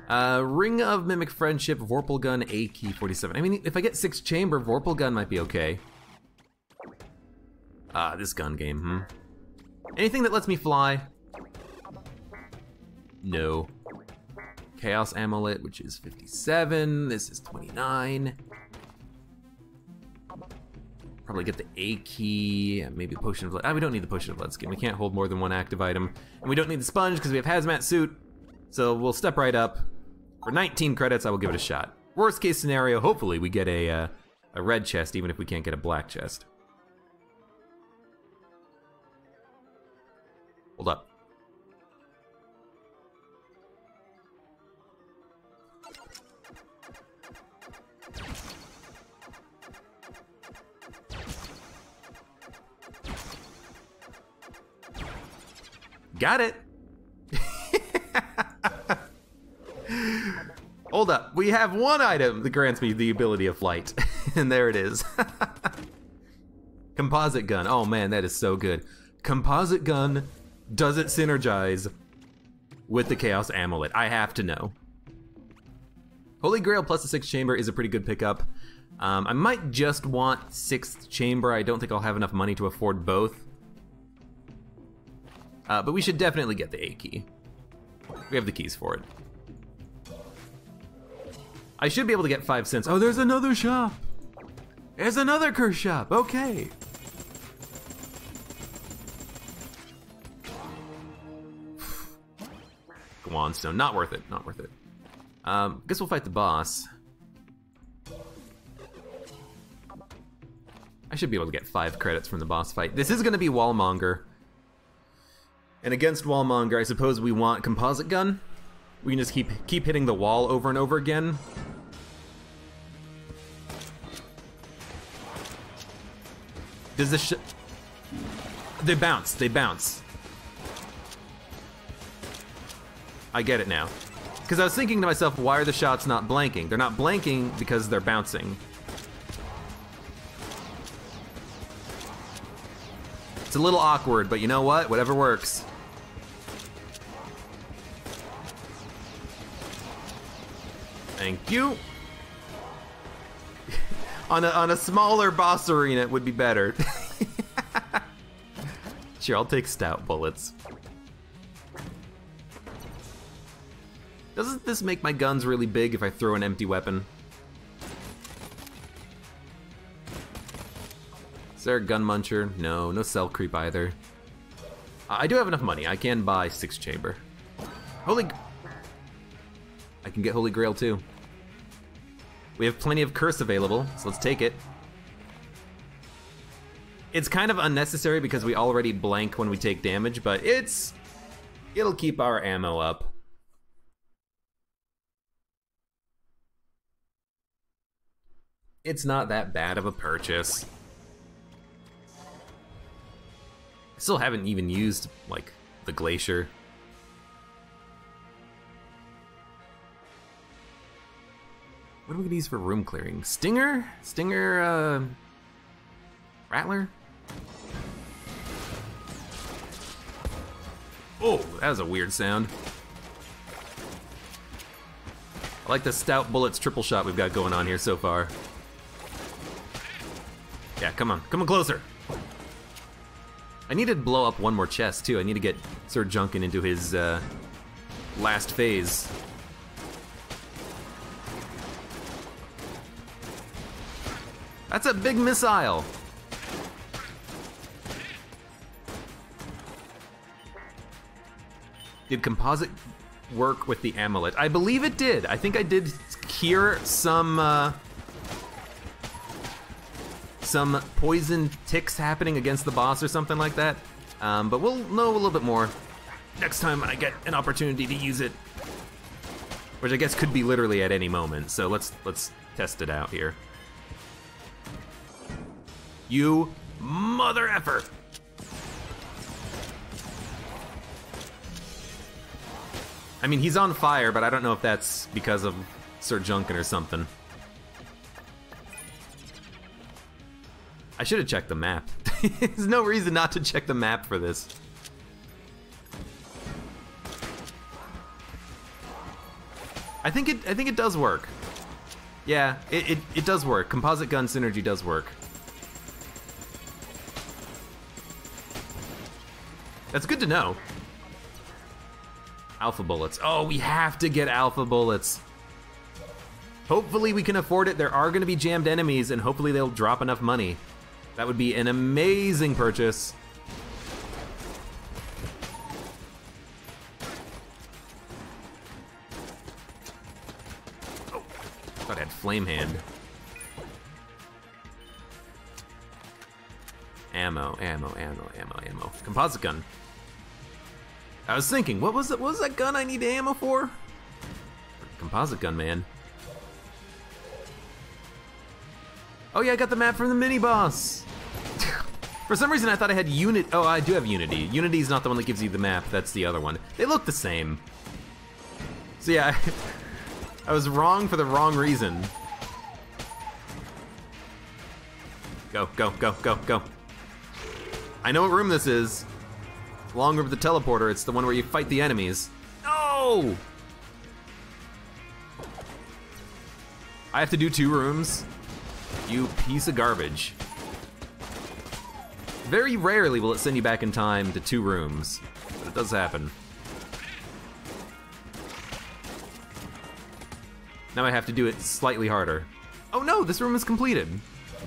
Ring of Mimic Friendship, Vorpal Gun, A Key 47. I mean, if I get Sixth Chamber, Vorpal Gun might be okay. Ah, this gun game, Anything that lets me fly? No. Chaos Amulet, which is 57. This is 29. Probably get the A key, maybe Potion of Blood. Ah, we don't need the Potion of Blood skin. We can't hold more than one active item. And we don't need the sponge because we have Hazmat Suit. So we'll step right up. For 19 credits, I will give it a shot. Worst case scenario, hopefully we get a red chest, even if we can't get a black chest. Hold up. Got it. Hold up. We have one item that grants me the ability of flight. And there it is. Composite gun. Oh man, that is so good. Composite gun, does it synergize with the Chaos Amulet? I have to know. Holy Grail plus the Sixth Chamber is a pretty good pickup. I might just want Sixth Chamber. I don't think I'll have enough money to afford both. But we should definitely get the A key. We have the keys for it. I should be able to get 5 cents. Oh, there's another shop. There's another curse shop. Okay. Go on, Stone. Not worth it. Not worth it. Guess we'll fight the boss. I should be able to get 5 credits from the boss fight. This is going to be Wallmonger. And against Wallmonger, I suppose we want Composite Gun. We can just keep hitting the wall over and over again. Does this shit? They bounce. They bounce. I get it now. Because I was thinking to myself, why are the shots not blanking? They're not blanking because they're bouncing. It's a little awkward, but you know what? Whatever works. Thank you. On a smaller boss arena, it would be better. Sure, I'll take Stout Bullets. Doesn't this make my guns really big if I throw an empty weapon? Is there a gun muncher? No, no cell creep either. I do have enough money. I can buy Sixth Chamber. I can get Holy Grail too. We have plenty of curse available, so let's take it. It's kind of unnecessary because we already blank when we take damage, but it'll keep our ammo up. It's not that bad of a purchase. I still haven't even used, like, the Glacier. What do we gonna use for room clearing? Stinger? Stinger, Rattler? Oh, that was a weird sound. I like the Stout Bullets triple shot we've got going on here so far. Yeah, come on. Come on closer. I need to blow up one more chest, too. I need to get Sir Junkin into his last phase. That's a big missile. Did composite work with the amulet? I believe it did. I think I did hear some poison ticks happening against the boss or something like that. But we'll know a little bit more next time I get an opportunity to use it. Which I guess could be literally at any moment. So let's test it out here. You mother effer! I mean, he's on fire, but I don't know if that's because of Sir Junkin or something. I should have checked the map. There's no reason not to check the map for this. I think it does work. Yeah, it does work. Composite gun synergy does work. That's good to know. Alpha bullets. Oh, we have to get alpha bullets. Hopefully we can afford it. There are going to be jammed enemies, and hopefully they'll drop enough money. That would be an amazing purchase. Oh, thought I had flame hand. Ammo. Composite gun. I was thinking, what was that gun I need ammo for? Composite gun, man. Oh yeah, I got the map from the mini boss. For some reason I thought I had Unity. Oh, I do have Unity. Unity's not the one that gives you the map, that's the other one. They look the same. So yeah, I was wrong for the wrong reason. Go. I know what room this is. Long room with the teleporter, it's the one where you fight the enemies. No! I have to do two rooms? You piece of garbage. Very rarely will it send you back in time to two rooms, but it does happen. Now I have to do it slightly harder. Oh no, this room is completed.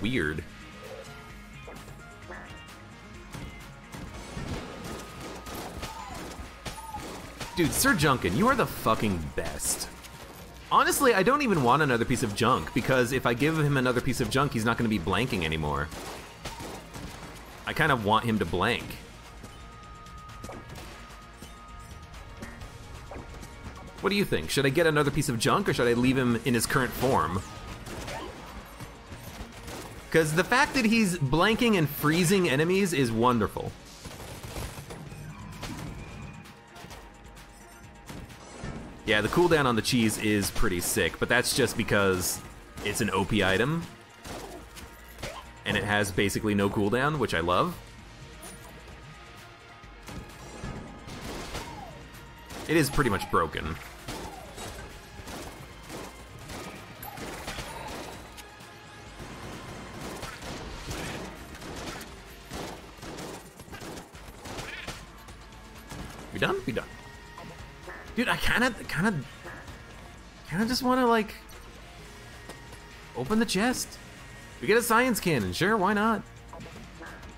Weird. Dude, Sir Junkin, you are the fucking best. Honestly, I don't even want another piece of junk, because if I give him another piece of junk, he's not going to be blanking anymore. I kind of want him to blank. What do you think? Should I get another piece of junk, or should I leave him in his current form? Because the fact that he's blanking and freezing enemies is wonderful. Yeah, the cooldown on the cheese is pretty sick, but that's just because it's an OP item, and it has basically no cooldown, which I love. It is pretty much broken. We done? We done. Dude, I kinda just wanna, like, open the chest. We get a science cannon, sure, why not?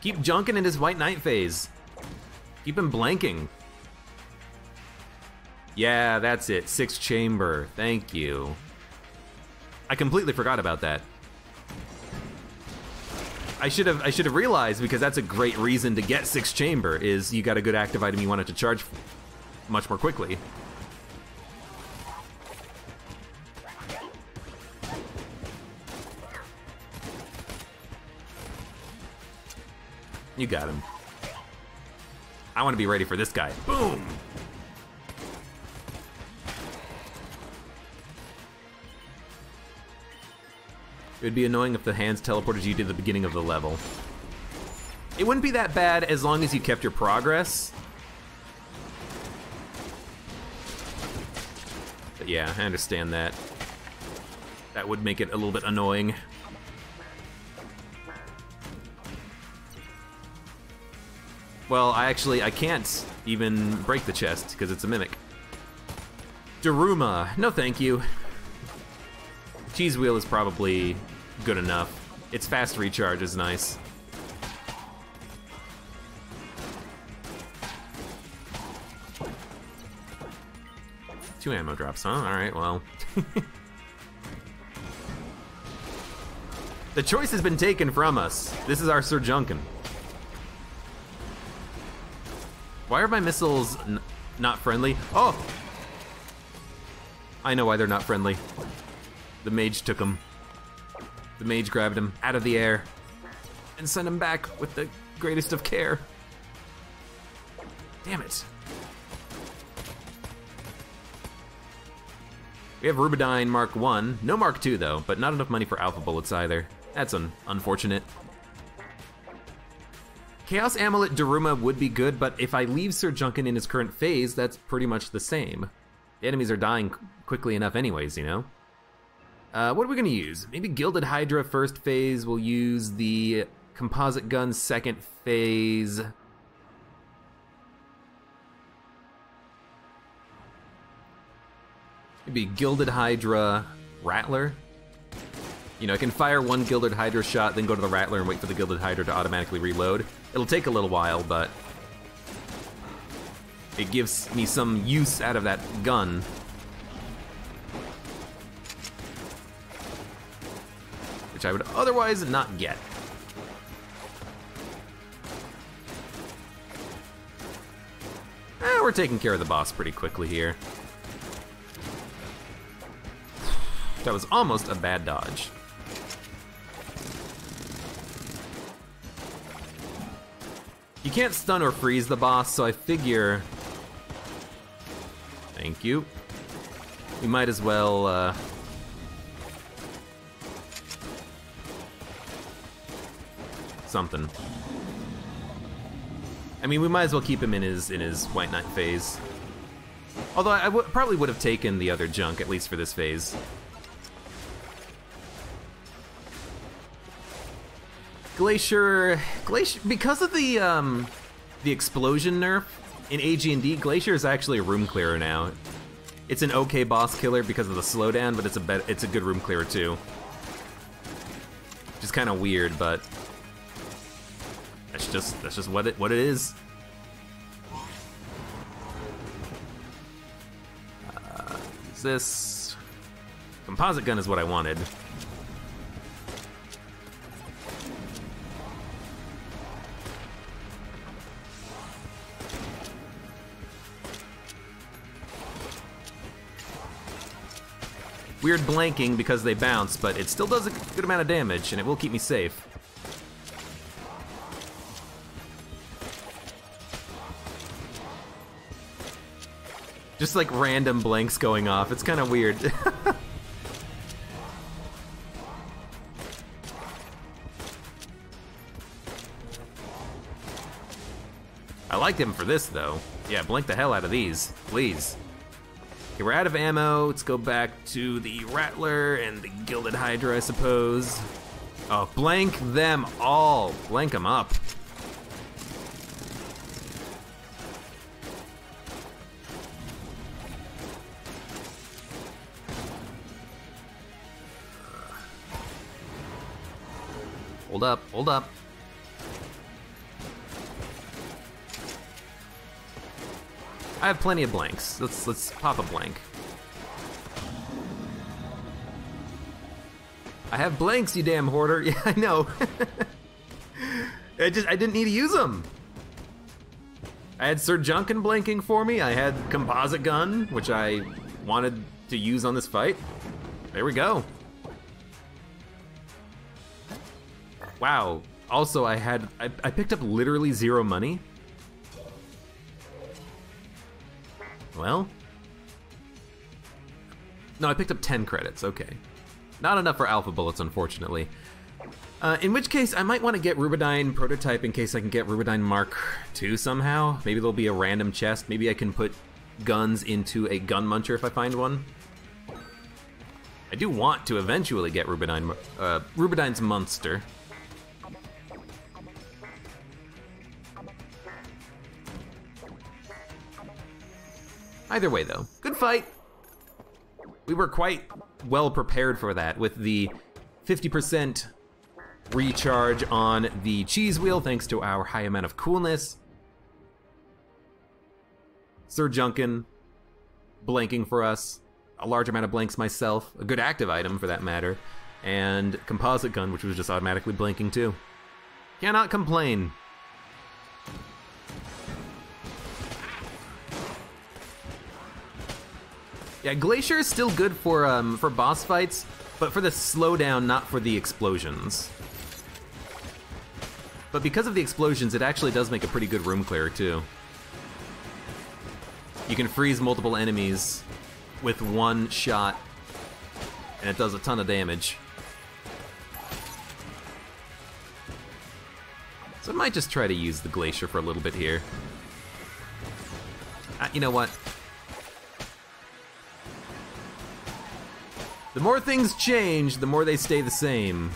Keep Junkin in his white knight phase. Keep him blanking. Yeah, that's it, Sixth Chamber, thank you. I completely forgot about that. I should have realized, because that's a great reason to get Sixth Chamber, is you got a good active item you want it to charge much more quickly. You got him. I want to be ready for this guy. Boom! It would be annoying if the hands teleported you to the beginning of the level. It wouldn't be that bad as long as you kept your progress. But yeah, I understand that. That would make it a little bit annoying. Well, I can't even break the chest because it's a mimic. Daruma, no thank you. Cheese wheel is probably good enough. Its fast recharge is nice. Two ammo drops, huh? All right, well. The choice has been taken from us. This is our Sir Junkin. Why are my missiles not friendly? Oh! I know why they're not friendly. The mage took him. The mage grabbed him out of the air and sent him back with the greatest of care. Damn it. We have Rubidine Mark 1. No Mark 2 though, but not enough money for Alpha Bullets either. That's unfortunate. Chaos Amulet Daruma would be good, but if I leave Sir Junkin in his current phase, that's pretty much the same. The enemies are dying quickly enough anyways, you know? What are we going to use? Maybe Gilded Hydra first phase, we'll use the Composite Gun second phase. Maybe Gilded Hydra, Rattler. You know, I can fire one Gilded Hydra shot, then go to the Rattler and wait for the Gilded Hydra to automatically reload. It'll take a little while, but it gives me some use out of that gun. Which I would otherwise not get. We're taking care of the boss pretty quickly here. That was almost a bad dodge. You can't stun or freeze the boss, so I figure... Thank you. We might as well, something. I mean, we might as well keep him in his White Knight phase. Although, I probably would have taken the other junk, at least for this phase. Glacier, because of the explosion nerf in AG&D, Glacier is actually a room clearer now. It's an okay boss killer because of the slowdown, but it's a good room clearer too. Which is kind of weird, but that's just what it is. This Composite Gun is what I wanted. Weird blanking because they bounce, but it still does a good amount of damage, and it will keep me safe. Just like random blanks going off, it's kind of weird. I like them for this though. Yeah, blank the hell out of these, please. Okay, we're out of ammo, let's go back to the Rattler and the Gilded Hydra, I suppose. Oh, blank them all, blank them up. Hold up. I have plenty of blanks. Let's pop a blank. I have blanks, you damn hoarder. Yeah, I know. I didn't need to use them. I had Sir Junkin blanking for me. I had Composite Gun, which I wanted to use on this fight. There we go. Wow, also I picked up literally zero money. Well. No, I picked up 10 credits, okay. Not enough for Alpha Bullets, unfortunately. In which case, I might want to get Rubidine Prototype in case I can get Rubidine Mark II somehow. Maybe there'll be a random chest. Maybe I can put guns into a Gun Muncher if I find one. I do want to eventually get Rubidine's Munster. Either way though, good fight. We were quite well prepared for that with the 50% recharge on the cheese wheel thanks to our high amount of coolness. Sir Junkin blanking for us, a large amount of blanks myself, a good active item for that matter, and Composite Gun, which was just automatically blanking too. Cannot complain. Yeah, Glacier is still good for boss fights, but for the slowdown, not for the explosions. But because of the explosions, it actually does make a pretty good room clearer too. You can freeze multiple enemies with one shot, and it does a ton of damage. So I might just try to use the Glacier for a little bit here. You know what? The more things change, the more they stay the same.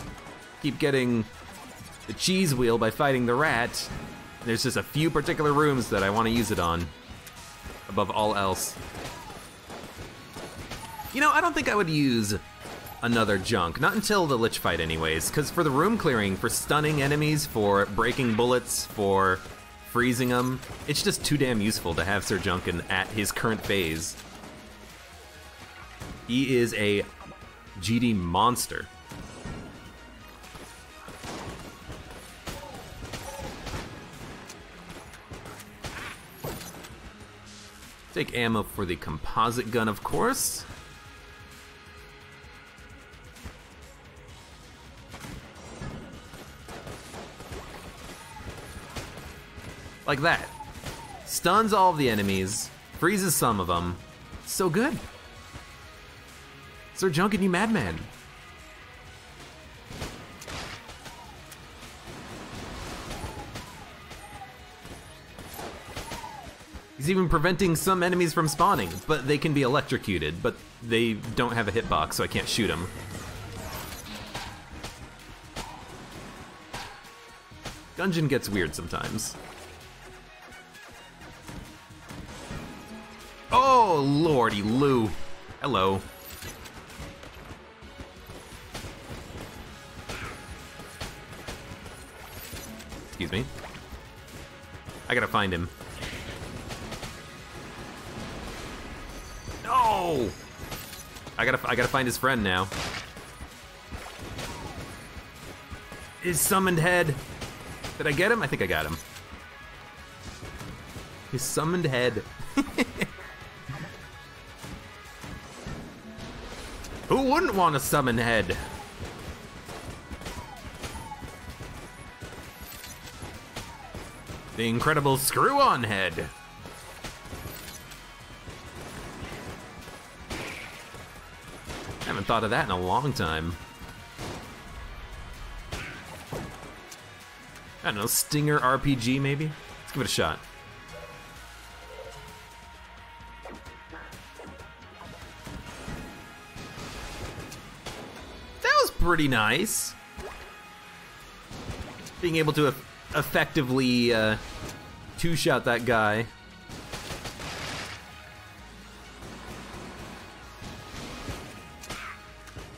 Keep getting the Cheese Wheel by fighting the rat. There's just a few particular rooms that I want to use it on, above all else. You know, I don't think I would use another junk. Not until the Lich fight anyways, because for the room clearing, for stunning enemies, for breaking bullets, for freezing them, it's just too damn useful to have Sir Junkin at his current phase. He is a GD monster. Take ammo for the composite gun, of course. Like that. Stuns all of the enemies, freezes some of them. So good. Sir Junkin, you madman. He's even preventing some enemies from spawning, but they can be electrocuted, but they don't have a hitbox, so I can't shoot them. Gungeon gets weird sometimes. Oh, lordy Lou. Hello. Excuse me. I gotta find him. No! I gotta find his friend now. His summoned head. Did I get him? I think I got him. His summoned head. Who wouldn't want a summoned head? The incredible screw-on head. I haven't thought of that in a long time. I don't know, Stinger RPG maybe? Let's give it a shot. That was pretty nice. Being able to effectively two-shot that guy.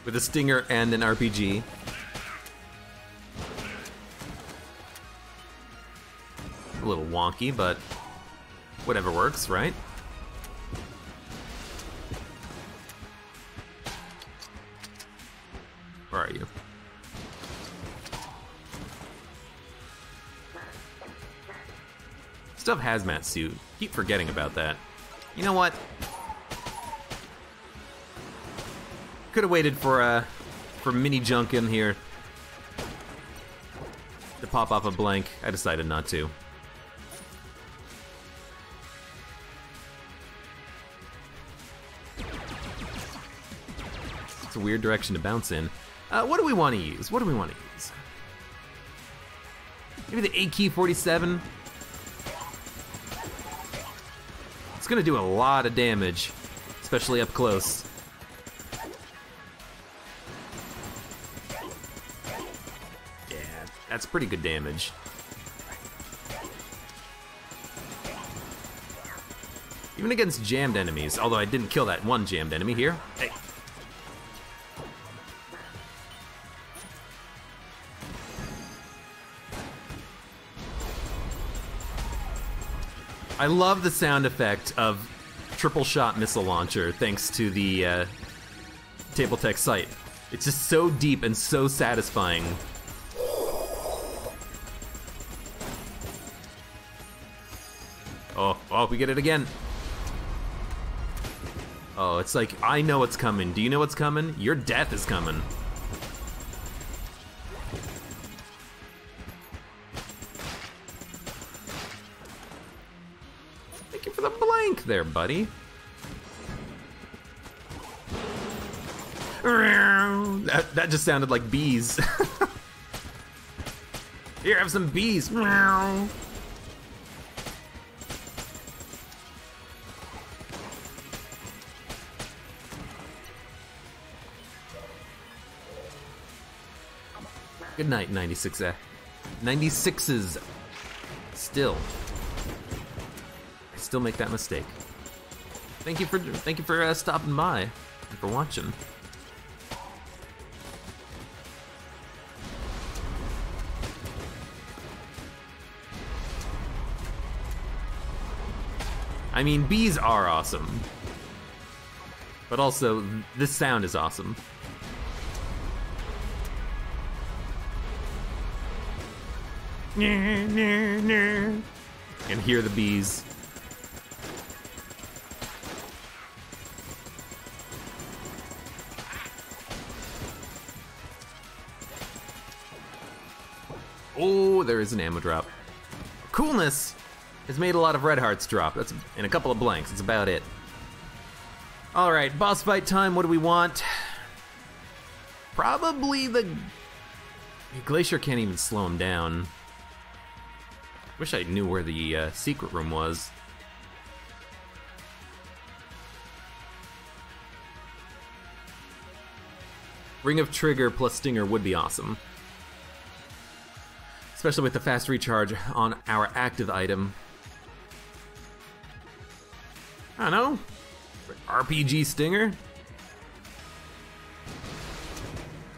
With a Stinger and an RPG. A little wonky, but whatever works, right? Where are you? Stuff Hazmat Suit. Keep forgetting about that. You know what? Could have waited for Mini Junkin here to pop off a blank. I decided not to. It's a weird direction to bounce in. What do we want to use? What do we want to use? Maybe the AK-47. It's gonna do a lot of damage, especially up close. Yeah, that's pretty good damage. Even against jammed enemies, although I didn't kill that one jammed enemy here. Hey. I love the sound effect of triple shot missile launcher thanks to the Tabletech sight. It's just so deep and so satisfying. Oh, oh, we get it again. Oh, it's like, I know what's coming. Do you know what's coming? Your death is coming. There, buddy. That just sounded like bees. Here, have some bees. Meow. Good night, 96. 96s. Still. I still make that mistake. Thank you for stopping by and for watching. I mean, bees are awesome. But also, this sound is awesome. And hear the bees. Oh, there is an ammo drop. Coolness has made a lot of red hearts drop. That's and a couple of blanks. That's about it. All right, boss fight time. What do we want? Probably the Glacier can't even slow him down. Wish I knew where the secret room was. Ring of Trigger plus Stinger would be awesome. Especially with the fast recharge on our active item. I don't know. RPG Stinger?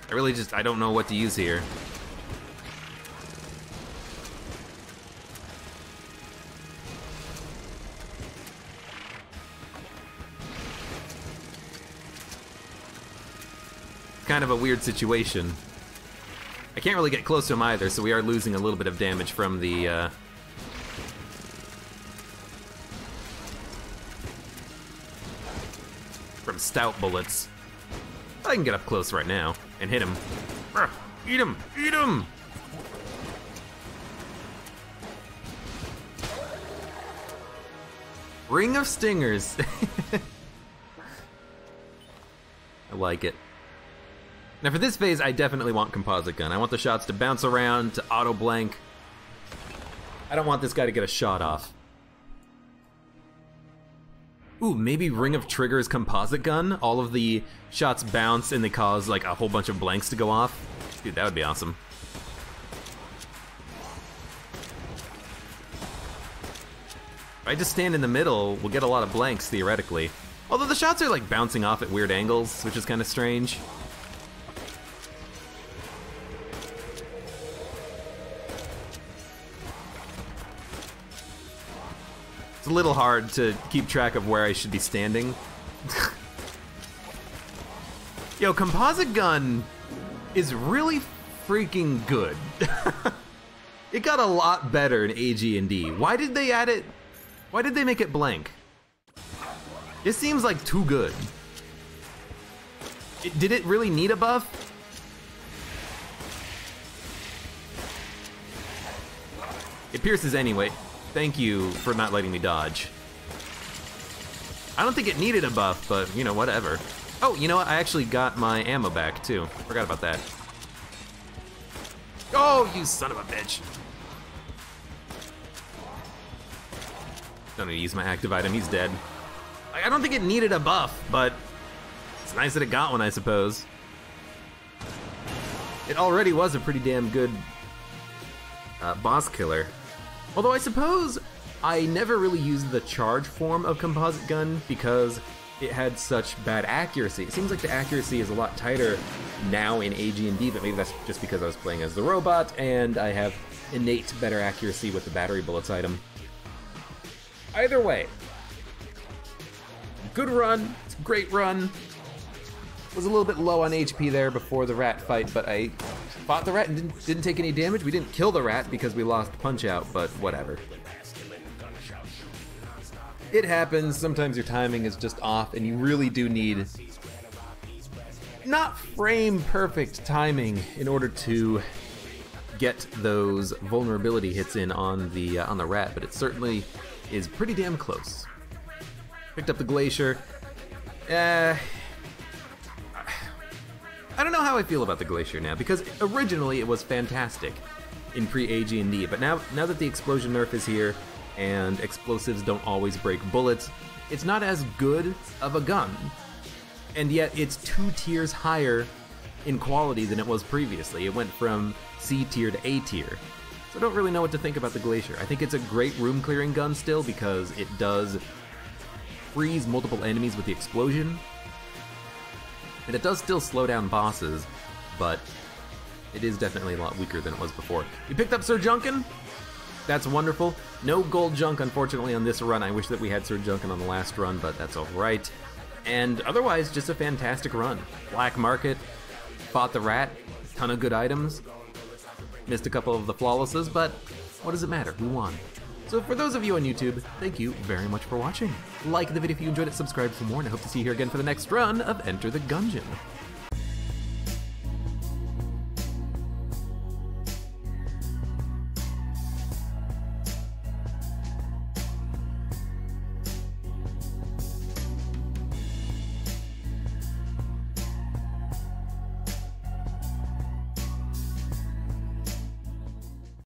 I really just, I don't know what to use here. Kind of a weird situation. I can't really get close to him either, so we are losing a little bit of damage from the from Stout Bullets. I can get up close right now and hit him. Eat him! Eat him! Ring of Stingers. I like it. Now for this phase, I definitely want Composite Gun. I want the shots to bounce around, to auto-blank. I don't want this guy to get a shot off. Ooh, maybe Ring of Trigger is Composite Gun? All of the shots bounce and they cause like a whole bunch of blanks to go off? Dude, that would be awesome. If I just stand in the middle, we'll get a lot of blanks, theoretically. Although the shots are like bouncing off at weird angles, which is kind of strange. It's a little hard to keep track of where I should be standing. Yo, Composite Gun is really freaking good. It got a lot better in AG&D. Why did they add it? Why did they make it blank? It seems like too good. Did it really need a buff? It pierces anyway. Thank you for not letting me dodge. I don't think it needed a buff, but, you know, whatever. Oh, you know what? I actually got my ammo back, too. Forgot about that. Oh, you son of a bitch. Don't need to use my active item. He's dead. I don't think it needed a buff, but it's nice that it got one, I suppose. It already was a pretty damn good boss killer. Although I suppose I never really used the charge form of Composite Gun because it had such bad accuracy. It seems like the accuracy is a lot tighter now in AG&D, but maybe that's just because I was playing as the robot and I have innate better accuracy with the battery bullets item. Either way, good run, it's a great run. Was a little bit low on HP there before the rat fight, but I fought the rat and didn't take any damage. We didn't kill the rat because we lost Punch Out, but whatever. It happens. Sometimes your timing is just off, and you really do need not frame perfect timing in order to get those vulnerability hits in on the rat, but it certainly is pretty damn close. Picked up the Glacier. I don't know how I feel about the Glacier now, because originally it was fantastic. in pre-AG&D. But now that the explosion nerf is here, and explosives don't always break bullets, it's not as good of a gun. And yet it's 2 tiers higher in quality than it was previously. It went from C tier to A tier. So I don't really know what to think about the Glacier. I think it's a great room clearing gun still because it does freeze multiple enemies with the explosion. And it does still slow down bosses, but it is definitely a lot weaker than it was before. We picked up Sir Junkin. That's wonderful. No gold junk, unfortunately, on this run. I wish that we had Sir Junkin on the last run, but that's alright. And otherwise, just a fantastic run. Black Market, fought the rat, ton of good items. Missed a couple of the flawlesses, but what does it matter? We won. So for those of you on YouTube, thank you very much for watching. Like the video if you enjoyed it, subscribe for more, and I hope to see you here again for the next run of Enter the Gungeon.